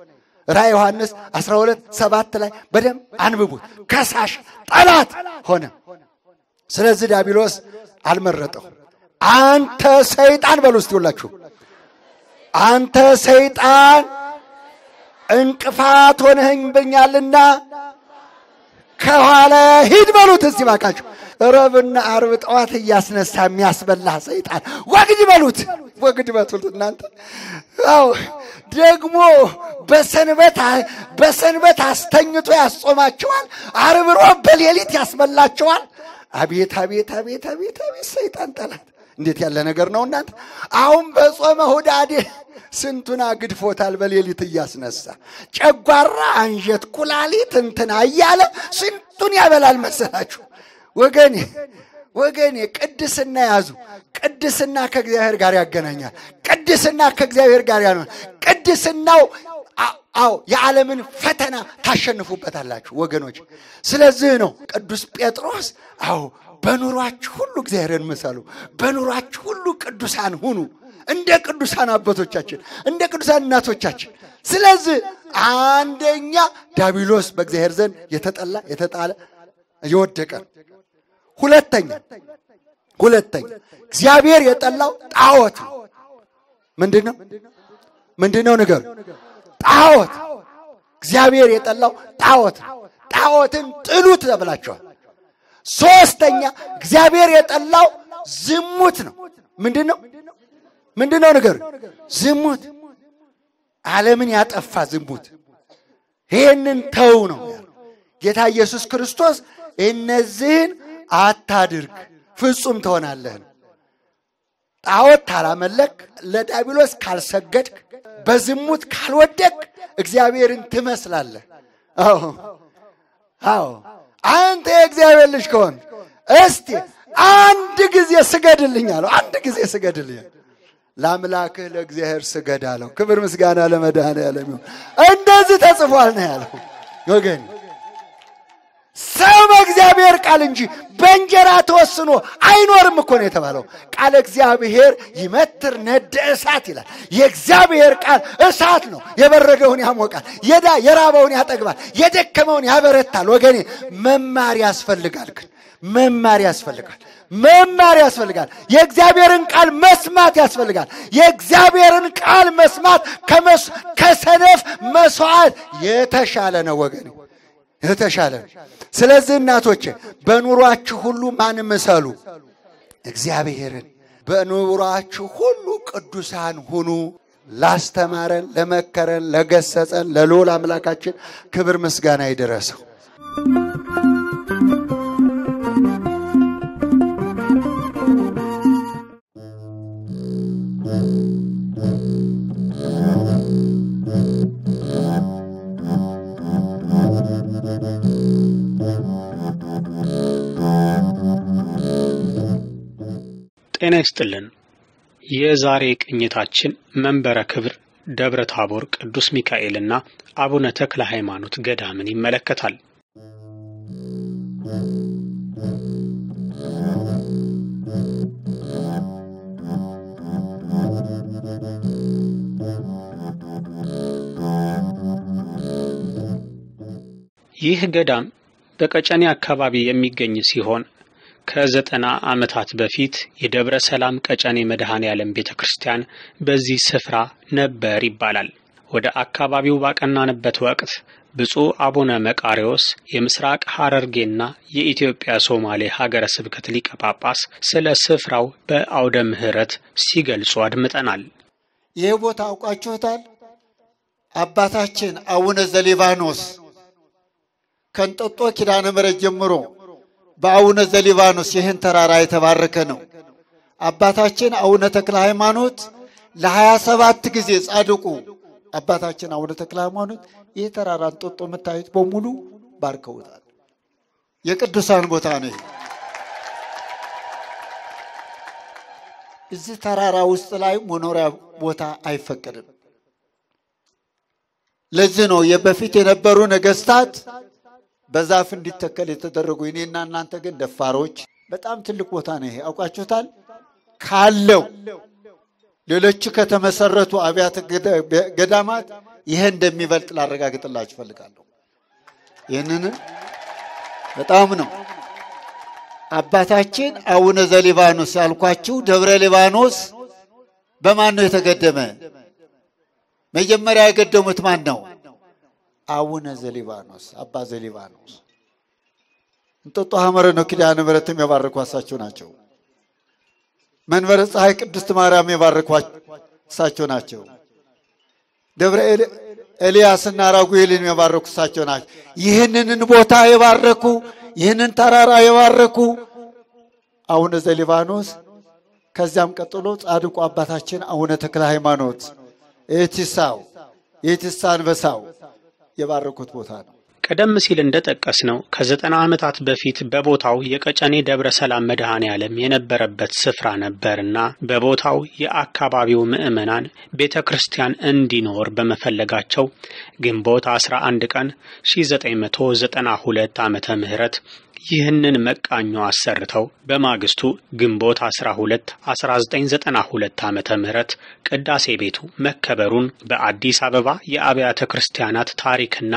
ራዕይ ዮሐንስ 12:7 ላይ በደም አንብቡት ከሳሽ ጠላት ሆነ ስለዚህ ዲያብሎስ አልመረጠው አንተ ሰይጣን በሉስት ይውላችሁ አንተ ሰይጣን እንቅፋት ሆነህብኛልና ከኋላ ሂድ በሉት እስቲ ባካችሁ ረብና አርብ ጧት ያስነሳ የሚያስበላ ሰይጣን ወግድ በሉት እናንተ አው ደግሞ በሰንበት አስተኝቶ ያስጾማቸዋል አርብ ሮብ በሌሊት ያስበላቸዋል አቤት ሰይጣን ጠላት እንዴት ያለ ነገር ነው እናንተ አሁን በጾመ ሁዳዴ ስንቱና ግድፎታል በሌሊት ያስነሳ ጨጓራ አንጀት ኩላሊት እንትና ያያለ ስንቱን ያበላል መሰላችሁ ወገኔ ቅድስና ያዙ ቅድስና ከእግዚአብሔር ጋር ያገናኛል ቅድስና ከእግዚአብሔር ጋር ያለው ቅድስናው አው የዓለምን ፈተና ታሸንፉበታላችሁ ወገኖች ስለዚህ ነው ቅዱስ ጴጥሮስ አው በኑሯችሁ ሁሉ እግዚአብሔርን ምሰሉ በኑሯችሁ ሁሉ ቅዱሳን ሁኑ እንደ ቅዱሳን አባቶቻችን እንደ ቅዱሳን እናቶቻችን ስለዚህ አንደኛ ዲያብሎስ በእግዚአብሔር ዘንድ የተጠላ የተጣለ የወደቀ ሁለተኛ እግዚአብሔር የጠላው ጣዖት ምንድነው ነገር ጣዖት እግዚአብሔር የጠላው ጣዖትን ጥሉት ተብላችኋል ሶስተኛ እግዚአብሔር የጠላው ዝሙት ነው ምንድነው ነገር ዝሙት ዓለምን ያጠፋ ዝሙት ይሄንን ተው ነው ጌታ ኢየሱስ ክርስቶስ እነዚህን አታድርግ ፍጹም ትሆናለህ ጣዖት ታላመለክ ለዲያብሎስ ካልሰገድክ በዝሙት ካልወደክ እግዚአብሔርን ትመስላለህ አዎ አንተ እግዚአብሔር ልጅ ከሆነ እስቲ አንድ ጊዜ ስገድልኝ ለአምላክ ለእግዚአብሔር ስገድ አለው ክብር ምስጋና ለመዳን ያለው እንደዚህ ተጽፏል ነው ያለው ወገን سبب زابير كالنجي بنجرات وسنو أينور مكونة تبالو كالك زابير يمتر ند ساتيلا يك زابير كال ساتنو يبرجهوني هم وكال يدا يرابهوني هتقبل يدك كموني هبرت تلو جني ممارياس فلقالك ممارياس فلقال ممارياس فلقال يك زابيرن كال مسمات ياس فلقال يك زابيرن كال مسمات كمس كسنف مسعاد يتشالنا وجني يتشالنا سلازل ناتوچ بنوراچو ሁሉ ማን መሰሉ እግዚአብሔርን በኖራችሁ ሁሉ ቅዱሳን ሆኑ ላስተማረን ለመከረን ለገሰጸን ለሎላ አምላካችን ክብር ምስጋና ይደረሰው ጤና ይስጥልን የዛሬ ቅኝታችን መንበረ ክብር ደብረ ታቦር ቅዱስ ሚካኤልና አቡነ ተክለ ሃይማኖት ገዳምን ይመለከታል። ይህ ገዳም በቀጨኔ አካባቢ የሚገኝ ሲሆን ከዘጠና ዓመታት በፊት የደብረ ሰላም ቀጨኔ መድኃኔ ዓለም ቤተክርስቲያን በዚህ ስፍራ ነበር ይባላል። ወደ አካባቢው ባቀናንበት ወቅት ብፁዕ አቡነ መቃሪዎስ የምስራቅ ሐረርጌና የኢትዮጵያ ሶማሌ ሀገረ ስብከት ሊቀ ጳጳስ ስለ ስፍራው በአውደ ምህረት ሲገልጹ አድምጠናል። ይህ ቦታ አውቃችሁታል። አባታችን አቡነ ዘሊባኖስ ከንጠጦ ኪዳነ ምህረት ጀምሮ በአውነ ዘሊባኖስ ይሄን ተራራ የተባረከ ነው። አባታችን አውነ ተክለ ሃይማኖት ለ27 ጊዜ ጻድቁ አባታችን አውነ ተክለ ሃይማኖት ይሄ ተራራን ጦጦ መታየት በሙሉ ባርከውታል። የቅዱሳን ቦታ ነው። እዚህ ተራራ ውስጥ ላይ መኖሪያ ቦታ አይፈቀድም። ለዚህ ነው የበፊት የነበሩ ነገስታት በዛፍ እንዲተከል የተደረጉ እኔና እናንተ ግን ደፋሮች በጣም ትልቅ ቦታ ነው ይሄ አውቃችሁታል። ካለው ሌሎች ከተመሰረቱ አብያተ ገዳማት ይሄ እንደሚበልጥ ላረጋግጥላችሁ ፈልጋለሁ። ይሄንን በጣም ነው አባታችን አቡነ ዘሊባኖስ ያልኳችሁ ደብረ ሊባኖስ በማን ነው የተገደመ? መጀመሪያ የገደሙት ማን ነው? አቡነ ዘሊባኖስ አባ ዘሊባኖስ እንጠጦ ሐመረ ነው ኪዳነ ምህረትም ያባረኳቸው ናቸው። መንበረ ፀሐይ ቅድስት ማርያም ያባረኳቸው ናቸው። ደብረ ኤልያስና ራጉኤልን ያባረኳቸው ናቸው። ይህንን ቦታ ያባረኩ ይህንን ተራራ ያባረኩ አቡነ ዘሊባኖስ ከዚያም ቀጥሎ ጻድቁ አባታችን አቡነ ተክለ ሃይማኖት ኤቲሳን በሳው የባረኩት ቦታ ነው። ቀደም ሲል እንደተጠቀሰው ከ90 ዓመታት በፊት በቦታው የቀጨኔ ደብረ ሰላም መድኃኔ ዓለም የነበረበት ስፍራ ነበርና በቦታው የአካባቢው ምዕመናን ቤተክርስቲያን እንዲኖር በመፈለጋቸው ግንቦት 11 ቀን 1992 ዓመተ ምህረት ይህንን መቃኞ አሰርተው በማግስቱ ግንቦት 12 1992 ዓመተ ምህረት ቅዳሴ ቤቱ መከበሩን በአዲስ አበባ የአብያተ ክርስቲያናት ታሪክና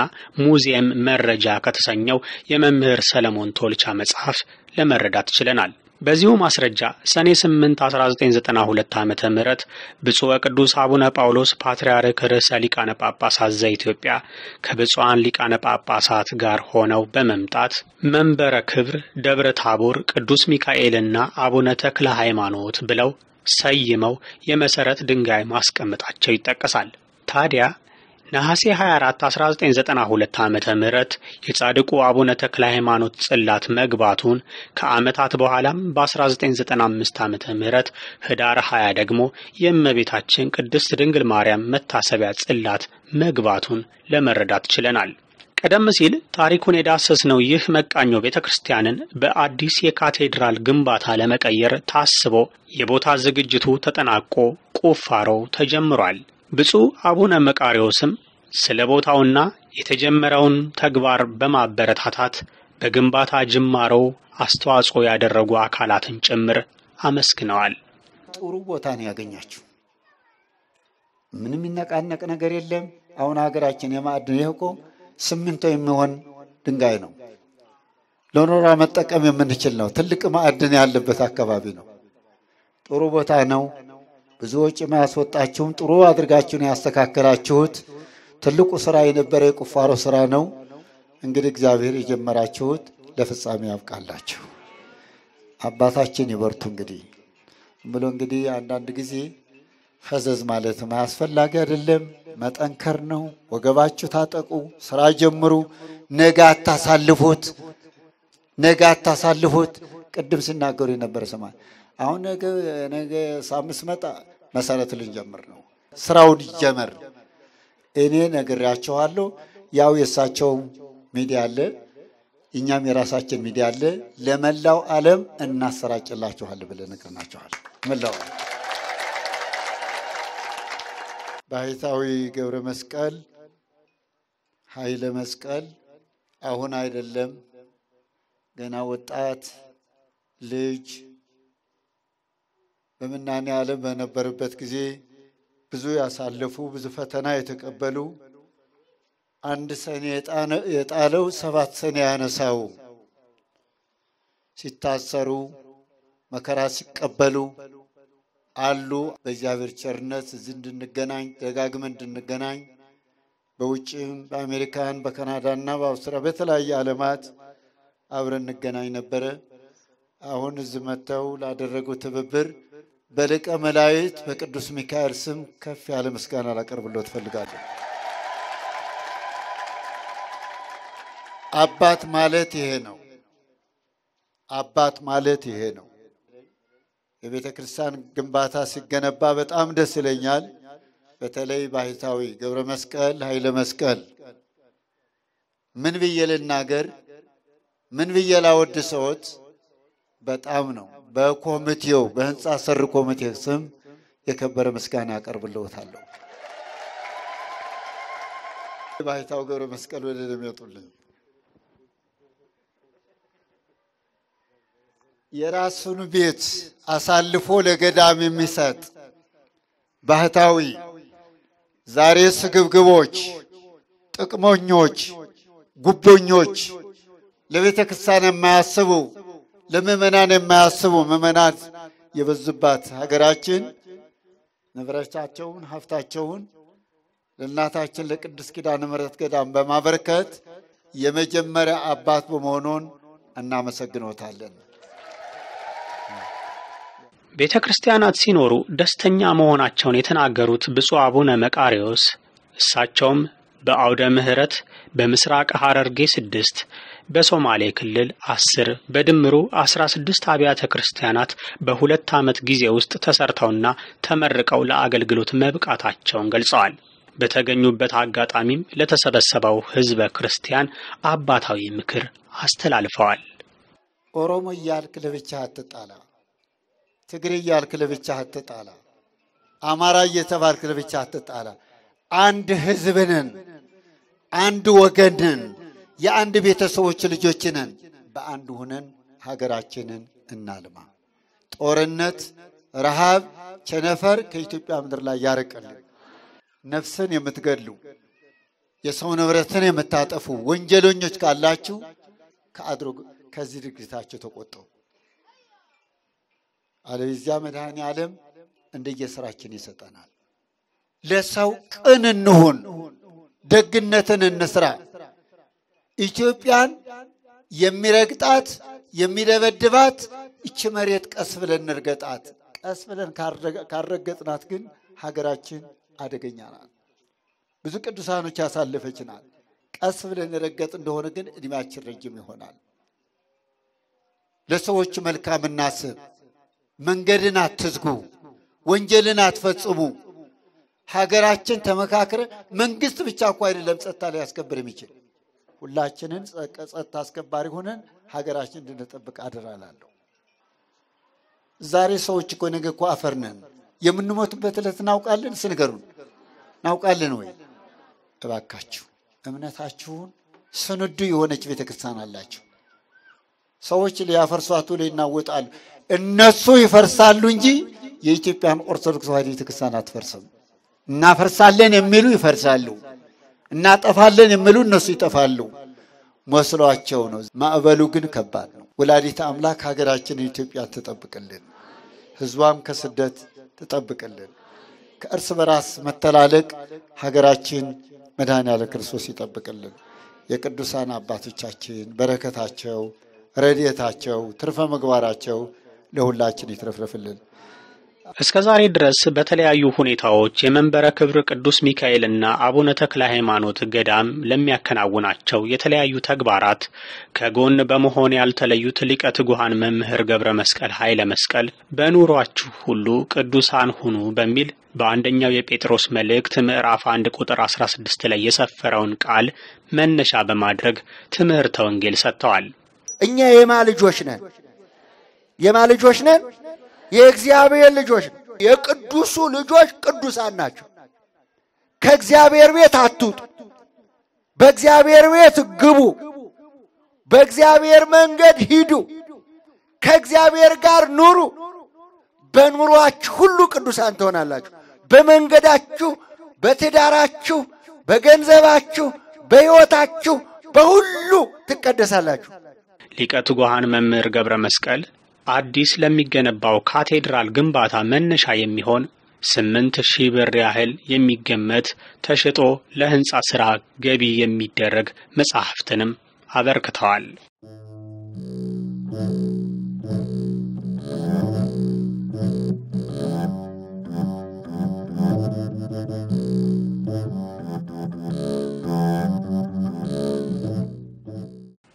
ሙዚየም መረጃ ከተሰኘው የመምህር ሰለሞን ቶልቻ መጽሐፍ ለመረዳት ችለናል። በዚሁ ማስረጃ ሰኔ 8 1992 ዓመተ ምህረት ብፁዕ ወቅዱስ አቡነ ጳውሎስ ፓትርያርክ ርእሰ ሊቃነ ጳጳሳት ዘኢትዮጵያ ከብፁዓን ሊቃነ ጳጳሳት ጋር ሆነው በመምጣት መንበረ ክብር ደብረ ታቦር ቅዱስ ሚካኤልና አቡነ ተክለ ሃይማኖት ብለው ሰይመው የመሰረት ድንጋይ ማስቀመጣቸው ይጠቀሳል። ታዲያ ነሐሴ 24 1992 ዓመተ ምህረት የጻድቁ አቡነ ተክለ ሃይማኖት ጽላት መግባቱን ከአመታት በኋላም በ1995 ዓመተ ምህረት ህዳር 20 ደግሞ የእመቤታችን ቅድስት ድንግል ማርያም መታሰቢያ ጽላት መግባቱን ለመረዳት ችለናል። ቀደም ሲል ታሪኩን የዳሰስነው ይህ መቃኞ ቤተክርስቲያንን በአዲስ የካቴድራል ግንባታ ለመቀየር ታስቦ የቦታ ዝግጅቱ ተጠናቆ ቁፋሮው ተጀምሯል። ብፁዕ አቡነ መቃሪዎስም ስለቦታውና የተጀመረውን ተግባር በማበረታታት በግንባታ ጅማሮ አስተዋጽኦ ያደረጉ አካላትን ጭምር አመስግነዋል። ጥሩ ቦታን ያገኛችሁ ምንም ይነቃነቅ ነገር የለም። አሁን ሀገራችን የማዕድን ይሄኮ ስምንቶ የሚሆን ድንጋይ ነው። ለኖራ መጠቀም የምንችል ነው። ትልቅ ማዕድን ያለበት አካባቢ ነው። ጥሩ ቦታ ነው። ብዙ ወጪ ማያስወጣችሁም ጥሩ አድርጋችሁ ያስተካከላችሁት ትልቁ ስራ የነበረ የቁፋሮ ስራ ነው። እንግዲህ እግዚአብሔር ይጀምራችሁት ለፍጻሜ ያብቃላችሁ። አባታችን ይበርቱ። እንግዲህ ብሎ እንግዲህ አንዳንድ ጊዜ ፈዘዝ ማለት ማያስፈልግ አይደለም። መጠንከር ነው። ወገባችሁ ታጠቁ፣ ስራ ጀምሩ። ነጋ አታሳልፉት ቅድም ሲናገሩ የነበረ ሰማ አሁን ነገ ሳምስ መጣ መሰረት ልንጀምር ነው። ስራውን ይጀምር። እኔ ነግራችኋለሁ። ያው የሳቸው ሚዲያ አለ፣ እኛም የራሳችን ሚዲያ አለ። ለመላው ዓለም እናሰራጭላችኋለን ብለን ነግረናቸዋል። መላው ባይታዊ ገብረ መስቀል ኃይለ መስቀል አሁን አይደለም ገና ወጣት ልጅ በመናኔ ዓለም በነበረበት ጊዜ ብዙ ያሳለፉ ብዙ ፈተና የተቀበሉ አንድ ሰኔ የጣለው 7 ሰኔ ያነሳው ሲታሰሩ መከራ ሲቀበሉ አሉ። በእግዚአብሔር ቸርነት እንድንገናኝ ደጋግመን እንድንገናኝ በውጭም በአሜሪካን በካናዳና በአውስትራሊያ በተለያየ ዓለማት አብረን እንገናኝ ነበር። አሁን ዝመተው ላደረጉት ትብብር በልቀ መላእክት በቅዱስ ሚካኤል ስም ከፍ ያለ ምስጋና ላቀርብልዎት ፈልጋለሁ። አባት ማለት ይሄ ነው። የቤተ ክርስቲያን ግንባታ ሲገነባ በጣም ደስ ይለኛል። በተለይ ባይታዊ ገብረ መስቀል ኃይለ መስቀል ምን በየልናገር ምን በየላወድ ሰዎች በጣም ነው። በኮሚቴው በህንጻ ሰር ኮሚቴ ስም የከበረ ምስጋና አቀርብልዎታለሁ። ባይታዊ ገብረ መስቀል ወደደም ያጡልኝ የራሱን ቤት አሳልፎ ለገዳም የሚሰጥ ባህታዊ ዛሬ ስግብግቦች ጥቅሞኞች ጉቦኞች ለቤተ ክርስቲያን የማያስቡ ለምእመናን የማያስቡ ምእመናት የበዙባት ሀገራችን ንብረታቸውን ሀብታቸውን ለእናታችን ለቅድስት ኪዳነ ምሕረት ገዳም በማበርከት የመጀመሪያ አባት በመሆኑን እናመሰግነዋለን። ቤተ ክርስቲያናት ሲኖሩ ደስተኛ መሆናቸውን የተናገሩት ብፁዕ አቡነ መቃሪዮስ እሳቸውም በአውደ ምህረት በምስራቅ ሐረርጌ 6 በሶማሌ ክልል 10 በድምሩ 16 አብያተ ክርስቲያናት በ2 ዓመት ጊዜ ውስጥ ተሰርተውና ተመረቀው ለአገልግሎት መብቃታቸውን ገልጸዋል። በተገኙበት አጋጣሚም ለተሰበሰበው ህዝበ ክርስቲያን አባታዊ ምክር አስተላልፈዋል። ኦሮሞ ያልክ ለብቻ አትጣላ፣ ትግሬ ያልክ ለብቻ አትጣላ፣ አማራ የተባልክ ለብቻ አትጣላ። አንድ ህዝብነን አንድ ወገንን የአንድ ቤተሰቦች ልጆችንን በአንድ ሆነን ሀገራችንን እናልማ። ጦርነት ረሃብ ቸነፈር ከኢትዮጵያ ምድር ላይ ያርቀልን። ነፍስን የምትገድሉ የሰው ንብረትን የምታጠፉ ወንጀለኞች ካላችሁ ከዚህ ድርጊታችሁ ተቆጠቡ። አለዚያ መድኃኔ ዓለም እንደየሥራችን ይሰጠናል። ለሰው ቅን እንሁን፣ ደግነትን እንስራ። ኢትዮጵያን የሚረግጣት የሚደበድባት እቺ መሬት ቀስ ብለን እርገጣት። ቀስ ብለን ካረገጥናት ግን ሀገራችን አደገኛ ናት። ብዙ ቅዱሳኖች ያሳለፈችናል። ቀስ ብለን ረገጥ እንደሆነ ግን እድሜያችን ረጅም ይሆናል። ለሰዎች መልካም እናስብ። መንገድን አትዝጉ፣ ወንጀልን አትፈጽሙ። ሀገራችን ተመካከረ መንግስት ብቻ እንኳን አይደለም ጸጥታ ላይ ያስከብር የሚችል ሁላችንን ጸጥታ አስከባሪ ሆነን ሀገራችን እንድንጠብቅ አደራላለሁ። ዛሬ ሰዎች እኮ ነገ እኮ አፈርነን የምንሞትበት ዕለት እናውቃለን። ስንገሩን እናውቃለን ወይ? እባካችሁ እምነታችሁን ስንዱ የሆነች ቤተክርስቲያን አላችሁ። ሰዎች ሊያፈርሷት ሊናወጣል እነሱ ይፈርሳሉ እንጂ የኢትዮጵያን ኦርቶዶክስ ተዋህዶ ቤተክርስቲያን አትፈርስም እናፈርሳለን የሚሉ ይፈርሳሉ እናጠፋለን የሚሉ እነሱ ይጠፋሉ መስሏቸው ነው ማዕበሉ ግን ከባድ ነው ወላዲተ አምላክ ሀገራችንን ኢትዮጵያ ተጠብቅልን ህዝቧም ከስደት ተጠብቅልን ከእርስ በራስ መተላለቅ ሀገራችን መድኃኔዓለም ክርስቶስ ይጠብቅልን የቅዱሳን አባቶቻችን በረከታቸው ረድኤታቸው ትርፈ መግባራቸው ለሁላችን ይትረፍረፍልን እስከዛሬ ድረስ በተለያዩ ሁኔታዎች የመንበረ ክብር ቅዱስ ሚካኤልና አቡነ ተክለ ሃይማኖት ገዳም ለሚያከናውናቸው የተለያዩ ተግባራት ከጎን በመሆን ያልተለዩት ሊቀ ትጉሃን መምህር ገብረ መስቀል ኃይለ መስቀል በኑሯችሁ ሁሉ ቅዱሳን ሁኑ በሚል በአንደኛው የጴጥሮስ መልእክት ምዕራፍ 1 ቁጥር 16 ላይ የሰፈረውን ቃል መነሻ በማድረግ ትምህርተ ወንጌል ሰጥተዋል እኛ የማ ልጆች ነን የእግዚአብሔር ልጆች የቅዱሱ ልጆች ቅዱሳን ናቸው ከእግዚአብሔር ቤት አትውጡ በእግዚአብሔር ቤት ግቡ በእግዚአብሔር መንገድ ሂዱ ከእግዚአብሔር ጋር ኑሩ በኑሯችሁ ሁሉ ቅዱሳን ትሆናላችሁ በመንገዳችሁ በትዳራችሁ በገንዘባችሁ በሕይወታችሁ በሁሉ ትቀደሳላችሁ ሊቀ ትጉሃን መምህር ገብረ መስቀል አዲስ ለሚገነባው ካቴድራል ግንባታ መነሻ የሚሆን 8000 ብር ያህል የሚገመት ተሽጦ ለህንጻ ስራ ገቢ የሚደረግ መጻሕፍትንም አበርክተዋል።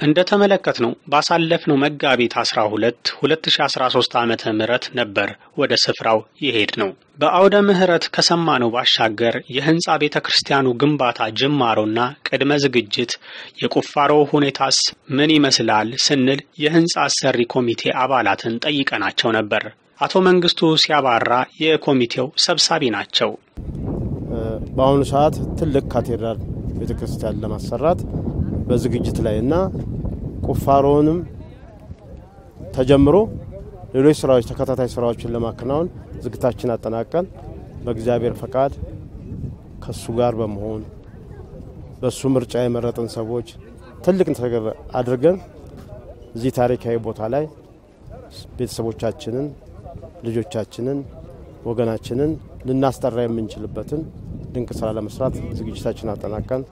እንደ ተመለከት ነው ባሳለፍነው መጋቢት 12 2013 ዓመተ ምህረት ነበር ወደ ስፍራው ይሄድ ነው በአውደ ምህረት ከሰማነው ባሻገር የህንጻ ቤተክርስቲያኑ ግንባታ ጅማሮና ቀድመ ዝግጅት የቁፋሮ ሁኔታስ ምን ይመስላል ስንል የህንጻ አሰሪ ኮሚቴ አባላትን ጠይቀናቸው ነበር አቶ መንግስቱ ሲያባራ የኮሚቴው ሰብሳቢ ናቸው ባሁን ሰዓት ትልቅ ካቴድራል ቤተክርስቲያን ለማሰራት በዝግጅት ላይና ቁፋሮንም ተጀምሮ ሌሎች ስራዎች ተከታታይ ስራዎችን ለማከናወን ዝግታችን አጠናቀን በእግዚአብሔር ፈቃድ ከሱ ጋር በመሆን በሱ ምርጫ የመረጠን ሰዎች ትልቅ ነገር አድርገን እዚህ ታሪካዊ ቦታ ላይ ቤተሰቦቻችንን ልጆቻችንን ወገናችንን ልናስተራ የምንችልበትን ድንቅ ስራ ለመስራት ዝግጅታችን አጠናቀን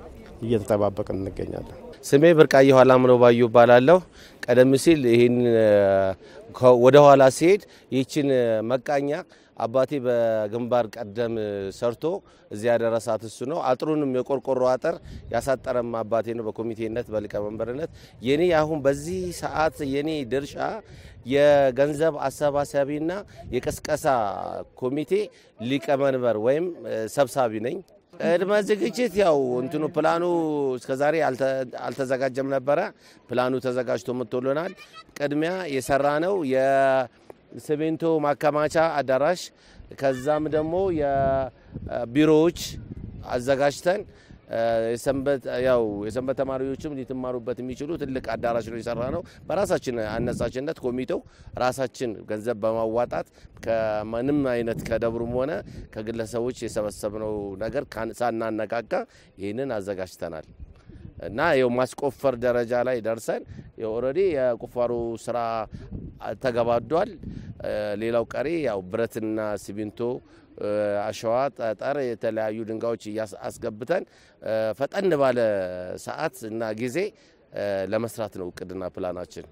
እየተጠባበቀን እንገኛለን ስሜ ብርቃይ ኋላም ነው ባዩ ባላለው ቀደም ሲል ይሄን ወደ ኋላ ሲሄድ ይችን መቃኛ አባቴ በግንባር ቀደም ሰርቶ እዚያ ደረሳት እሱ ነው አጥሩንም የቆርቆሮ አጥር ያሳጠረም አባቴ ነው በኮሚቴነት በልቀመንበርነት የኔ አሁን በዚህ ሰዓት የኔ ድርሻ የገንዘብ አሰባሳቢና የቀስቀሳ ኮሚቴ ሊቀመንበር ወይም ሰብሳቢ ነኝ እድማ ዝግጅት ያው እንትኑ ፕላኑ እስከዛሬ አልተዘጋጀም ነበር ፕላኑ ተዘጋጅቶ መጥቶልናል ቀድሚያ የሰራነው የሰሜንቶ ማከማቻ አዳራሽ ከዛም ደግሞ የቢሮዎች አዘጋጅተን የሰንበት ያው የሰንበት ተማሪዎችም ሊተማሩበት የሚችሉ ትልቅ አዳራሽ ነው የሰራነው በራሳችን አነሳሽነት ኮሚቴው ራሳችን ገንዘብ በማዋጣት ከማንም አይነት ከደብሩም ሆነ ከግለሰቦች የሰበሰብነው ነገር ሳናነቃቃ ይሄንን አዘጋጅተናል እና ያው ማስቆፈር ደረጃ ላይ ደርሰን ያው ኦሬዲ የቁፋሩ ስራ ተገባዷል ሌላው ቀሪ ያው ብረትና ሲሚንቶ አሸዋ ጣጣር የተለያዩ ድንጋዮች ያስገብተን ፈጠን ባለ ሰዓት እና ጊዜ ለመስራት ነው ቅድና ፕላናችን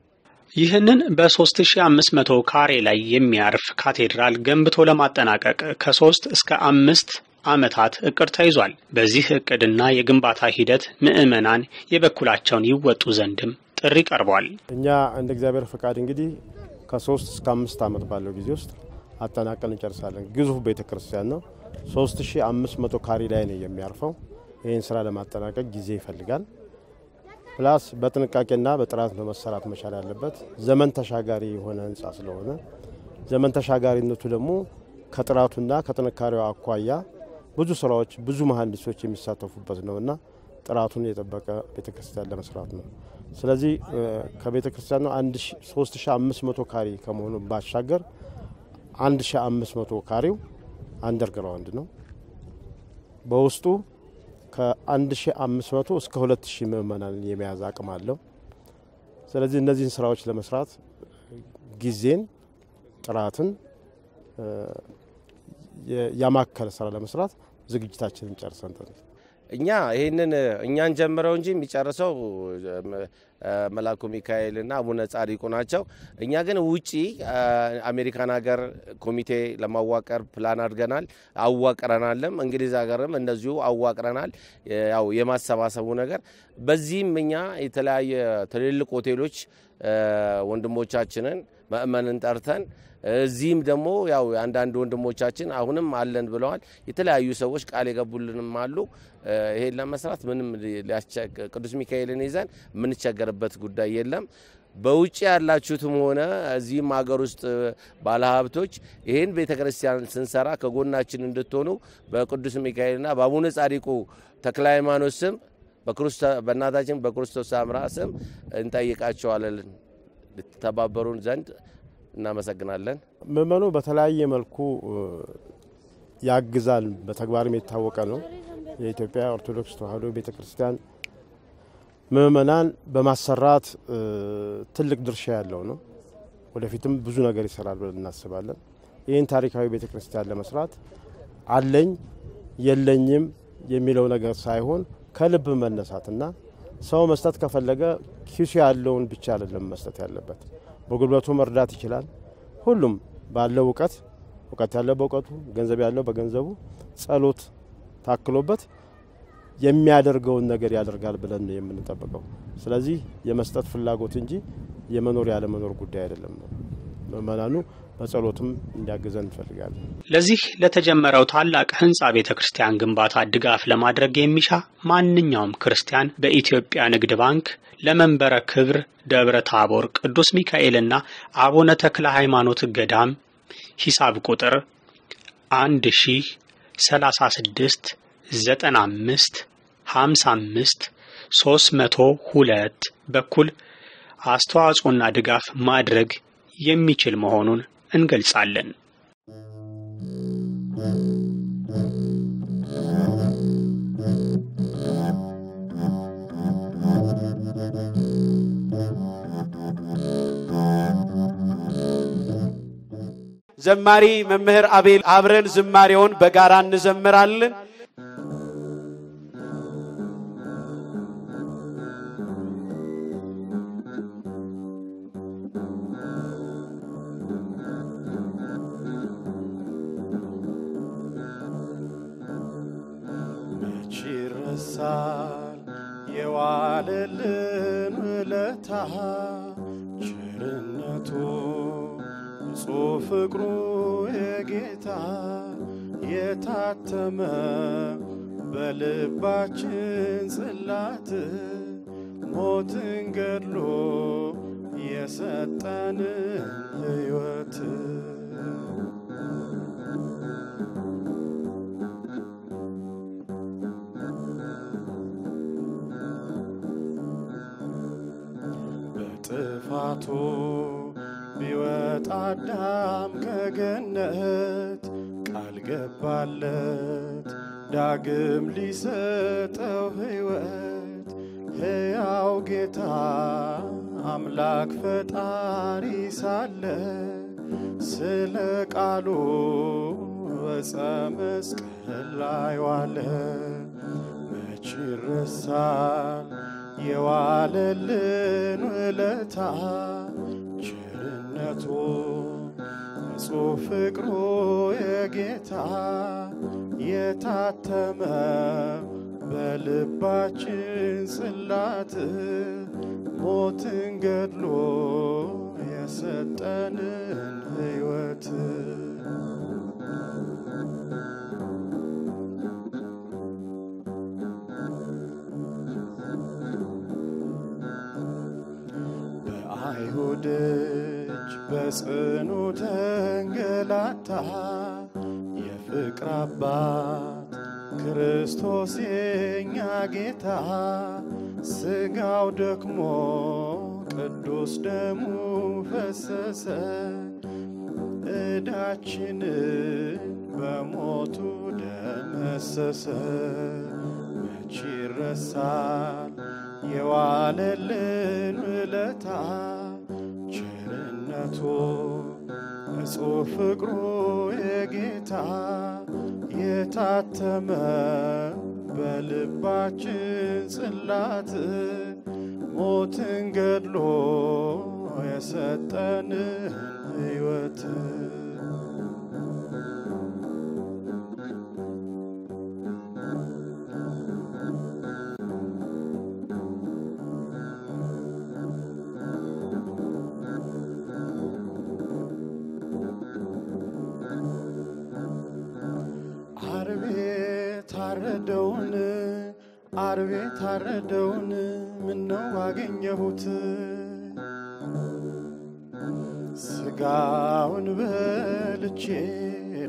ይህንን በ3500 ካሬ ላይ የሚያርፍ ካቴድራል ገንብቶ ለማጠናቀቅ ከ3 እስከ 5 አመታት እቅድ ተይዟል በዚህ እቅድና የግንባታ ሂደት ምዕመናን የበኩላቸውን ይወጡ ዘንድም ጥሪ ቀርቧል እኛ እንደ እግዚአብሔር ፈቃድ እንግዲህ ከ3 እስከ 5 አመት ባለው ጊዜ ውስጥ አጠናቀን እንጨርሳለን ግዙፍ ቤተክርስቲያን ነው 3500 ካሬ ላይ ነው የሚያርፈው ይሄን ስራ ለማጠናቀቅ ጊዜ ይፈልጋል ፕላስ በጥንቃቄና በጥራት በመሰራት መቻል ያለበት ዘመን ተሻጋሪ የሆነ ህንጻ ስለሆነ ዘመን ተሻጋሪነቱ ደግሞ ከጥራቱና ከጥንካሬው አኳያ ብዙ ስራዎች ብዙ መሐንዲሶች የሚሳተፉበት ነውና ጥራቱን የጠበቀ ቤተክርስቲያን ለመስራት ነው ስለዚህ ከቤተክርስቲያኑ 3500 ካሬ ከመሆኑ ባሻገር 1500 ካሬው አንደርግራውንድ ነው። በውስጡ ከ1500 እስከ 2000 ምዕመናን የሚያዝ አቅም አለው። ስለዚህ እነዚህን ስራዎች ለመስራት ጊዜን ጥራትን ያማከለ ስራ ለመስራት ዝግጅታችንን ጨርሰን እኛ ይሄንን እኛን ጀምረው እንጂ የሚጨርሰው መልአኩ ሚካኤልና አቡነ ጻድቁ ናቸው። እኛ ግን ውጪ አሜሪካን ሀገር ኮሚቴ ለማዋቀር ፕላን አድርገናል አዋቀረናልም። እንግሊዝ ሀገርም እንደዚሁ አዋቀረናል። ያው የማሰባሰቡ ነገር በዚህም እኛ የተለያየ ትልልቅ ሆቴሎች ወንድሞቻችንን ማእመንን ጠርተን እዚህም ደሞ ያው አንዳንድ ወንድሞቻችን አሁንም አለን ብለዋል። የተለያዩ ሰዎች ቃል የገቡልንም አሉ። ይሄን ለመስራት ምንም ሊያስቸግ ቅዱስ ሚካኤልን ይዘን ምን ተቸገረበት ጉዳይ የለም። በውጪ ያላችሁትም ሆነ እዚህም ሀገር ውስጥ ባለሀብቶች ይሄን ቤተክርስቲያን ስንሰራ ከጎናችን እንድትሆኑ በቅዱስ ሚካኤልና በአቡነ ጻድቁ ተክለ ሃይማኖት ስም በእናታችን በክርስቶስ አምራ ስም እንጠይቃቸዋለን። ተባበሩን ዘንድ እናመሰግናለን። መመኑ በተለያየ መልኩ ያግዛል። በተግባርም የታወቀ ነው። የኢትዮጵያ ኦርቶዶክስ ተዋሕዶ ቤተክርስቲያን መመናን በማሰራት ትልቅ ድርሻ ያለው ነው። ወደፊትም ብዙ ነገር ይሰራል ብለን እናስባለን። ይሄን ታሪካዊ ቤተክርስቲያን ለመስራት አለኝ የለኝም የሚለው ነገር ሳይሆን ከልብ መነሳትና ሰው መስጠት ከፈለገ ኪሱ ያለውን ብቻ አይደለም መስጠት ያለበት፣ በጉልበቱ መርዳት ይችላል። ሁሉም ባለው ወቀት ያለው በወቀቱ፣ ገንዘብ ያለው በገንዘቡ፣ ጸሎት ታክሎበት የሚያደርገውን ነገር ያደርጋል ብለን የምንጠብቀው። ስለዚህ የመስጠት ፍላጎት እንጂ የመኖር ያለ መኖር ጉዳይ አይደለም ነው። መመናኑ በጸሎትም እንዲያገዘን ፈልጋለሁ። ለዚህ ለተጀመረው ታላቅ ህንጻ ቤተክርስቲያን ግንባታ ድጋፍ ለማድረግ የሚሻ ማንኛውም ክርስቲያን በኢትዮጵያ ንግድ ባንክ ለመንበረ ክብር ደብረ ታቦር ቅዱስ ሚካኤልና አቡነ ተክለ ሃይማኖት ገዳም ሂሳብ ቁጥር 1036955302 በኩል አስተዋጽኦና ድጋፍ ማድረግ የሚችል መሆኑን እንገልጻለን። ዘማሪ መምህር አቤል አብረን ዝማሬውን በጋራ እንዘምራለን። sar yewalelin leta chernetu sofgru yegeta yetatema belbachin zlat motin gedlo yesetan yewat ጥፋቱ ቢወጣ አዳም ከገነት ቃል ገባለት ዳግም ሊሰጠው ሕይወት ሕያው ጌታ አምላክ ፈጣሪ ሳለ ስለ ቃሉ በመስቀል ላይ ዋለ። መች ይረሳል የዋለልን ወለታ ቸርነቱ ንጹህ ፍቅሩ የጌታ የታተመ በልባችን ጽላት ሞትን ገድሎ የሰጠንን ሕይወት አይሁድች በጽኑ ተንገላታ የፍቅር አባት ክርስቶስ የኛ ጌታ ስጋው ደክሞ ቅዱስ ደሙ ፈሰሰ እዳችን በሞቱ ደመሰሰ መቼ ይረሳል የዋለልን ውለታ ቸርነቱ እጹብ ፍቅሩ የጌታ የታተመ በልባችን ጽላት ሞትን ገድሎ የሰጠን ሕይወት ታረደውን ምነው አገኘሁት ስጋውን በልቼ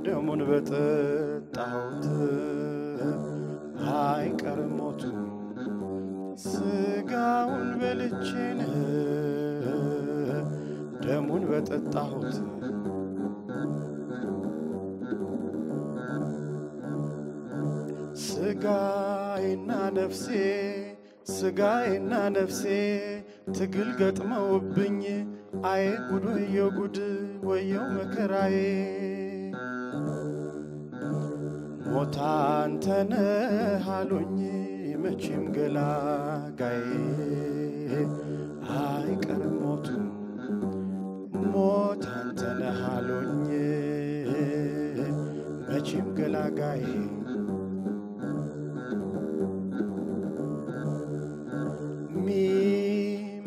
ደሙን በጠጣሁት አይቀርም ሞቱ ስጋውን በልቼ ደሙን በጠጣሁት ስጋዬና ነፍሴ ትግል ገጥመውብኝ አይ ጉድ ወየው ጉድ ወየው መከራዬ ሞታን ተነሃሉኝ መቼም ገላጋዬ አይ ቀርም ሞቱ ሞታን ተነሃሉኝ መቼም ገላጋዬ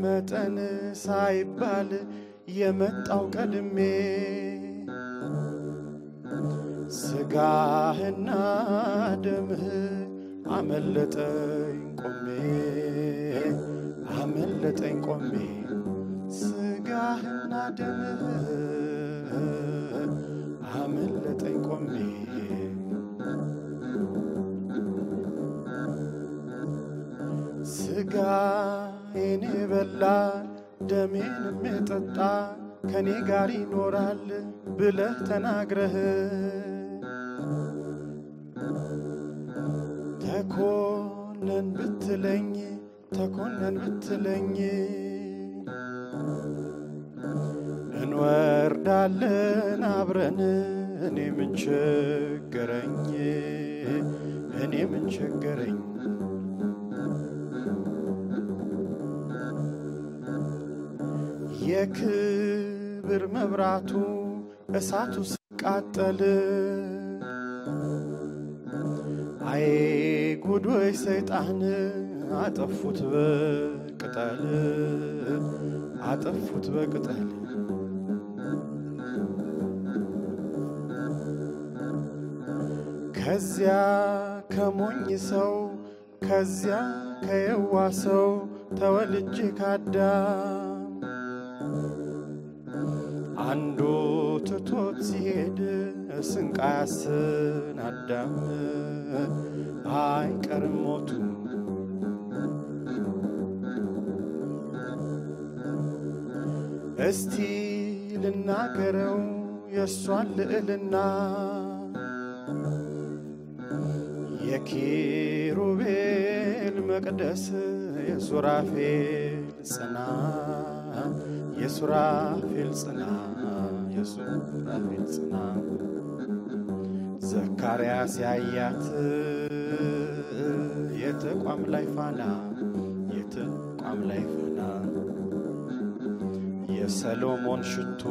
መጠን ሳይባል የመጣው ቀድሜ ስጋህና ደምህ አመለጠኝ ቆሜ ስጋህና ደምህ አመለጠኝ ቆሜ ስጋ እኔ በላ ደሜን መጠጣ ከኔ ጋር ይኖራል ብለህ ተናግረህ ተኮነን ብትለኝ እንወርዳለን አብረን እኔ ምን ቸገረኝ የክብር መብራቱ እሳቱ ሲቃጠል አይ ጉድ ወይ ሰይጣን አጠፉት በቅጠል ከዚያ ከሞኝ ሰው ከዚያ ከየዋ ሰው ተወልጄ ካዳ አንዱ ትቶት ሲሄድ ስንቃስን አዳም አይቀርም ሞቱ እስቲ ልናገረው የእሷን ልዕልና የኪሩቤል መቅደስ የሱራፌል ጽና ዘካርያስ ያያት የተቋም ላይ ፋና የሰሎሞን ሽቶ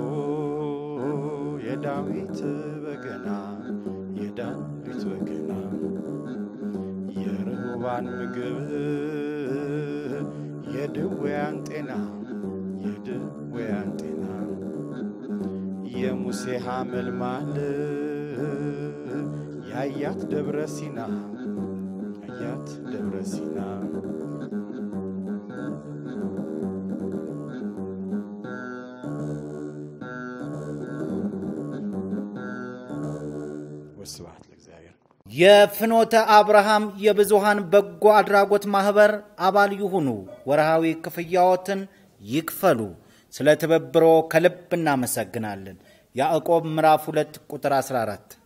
የዳዊት በገና የርሁባን ምግብ የድውያን ጤና የሙሴ ሐመልማል ያያት ደብረ ሲና ወስብሐት ለእግዚአብሔር የፍኖተ አብርሃም የብዙሃን በጎ አድራጎት ማህበር አባል ይሁኑ ወራሃዊ ክፍያዎትን ይክፈሉ ስለተበብሮ ከልብ እናመሰግናለን ያዕቆብ ምዕራፍ 2 ቁጥር 14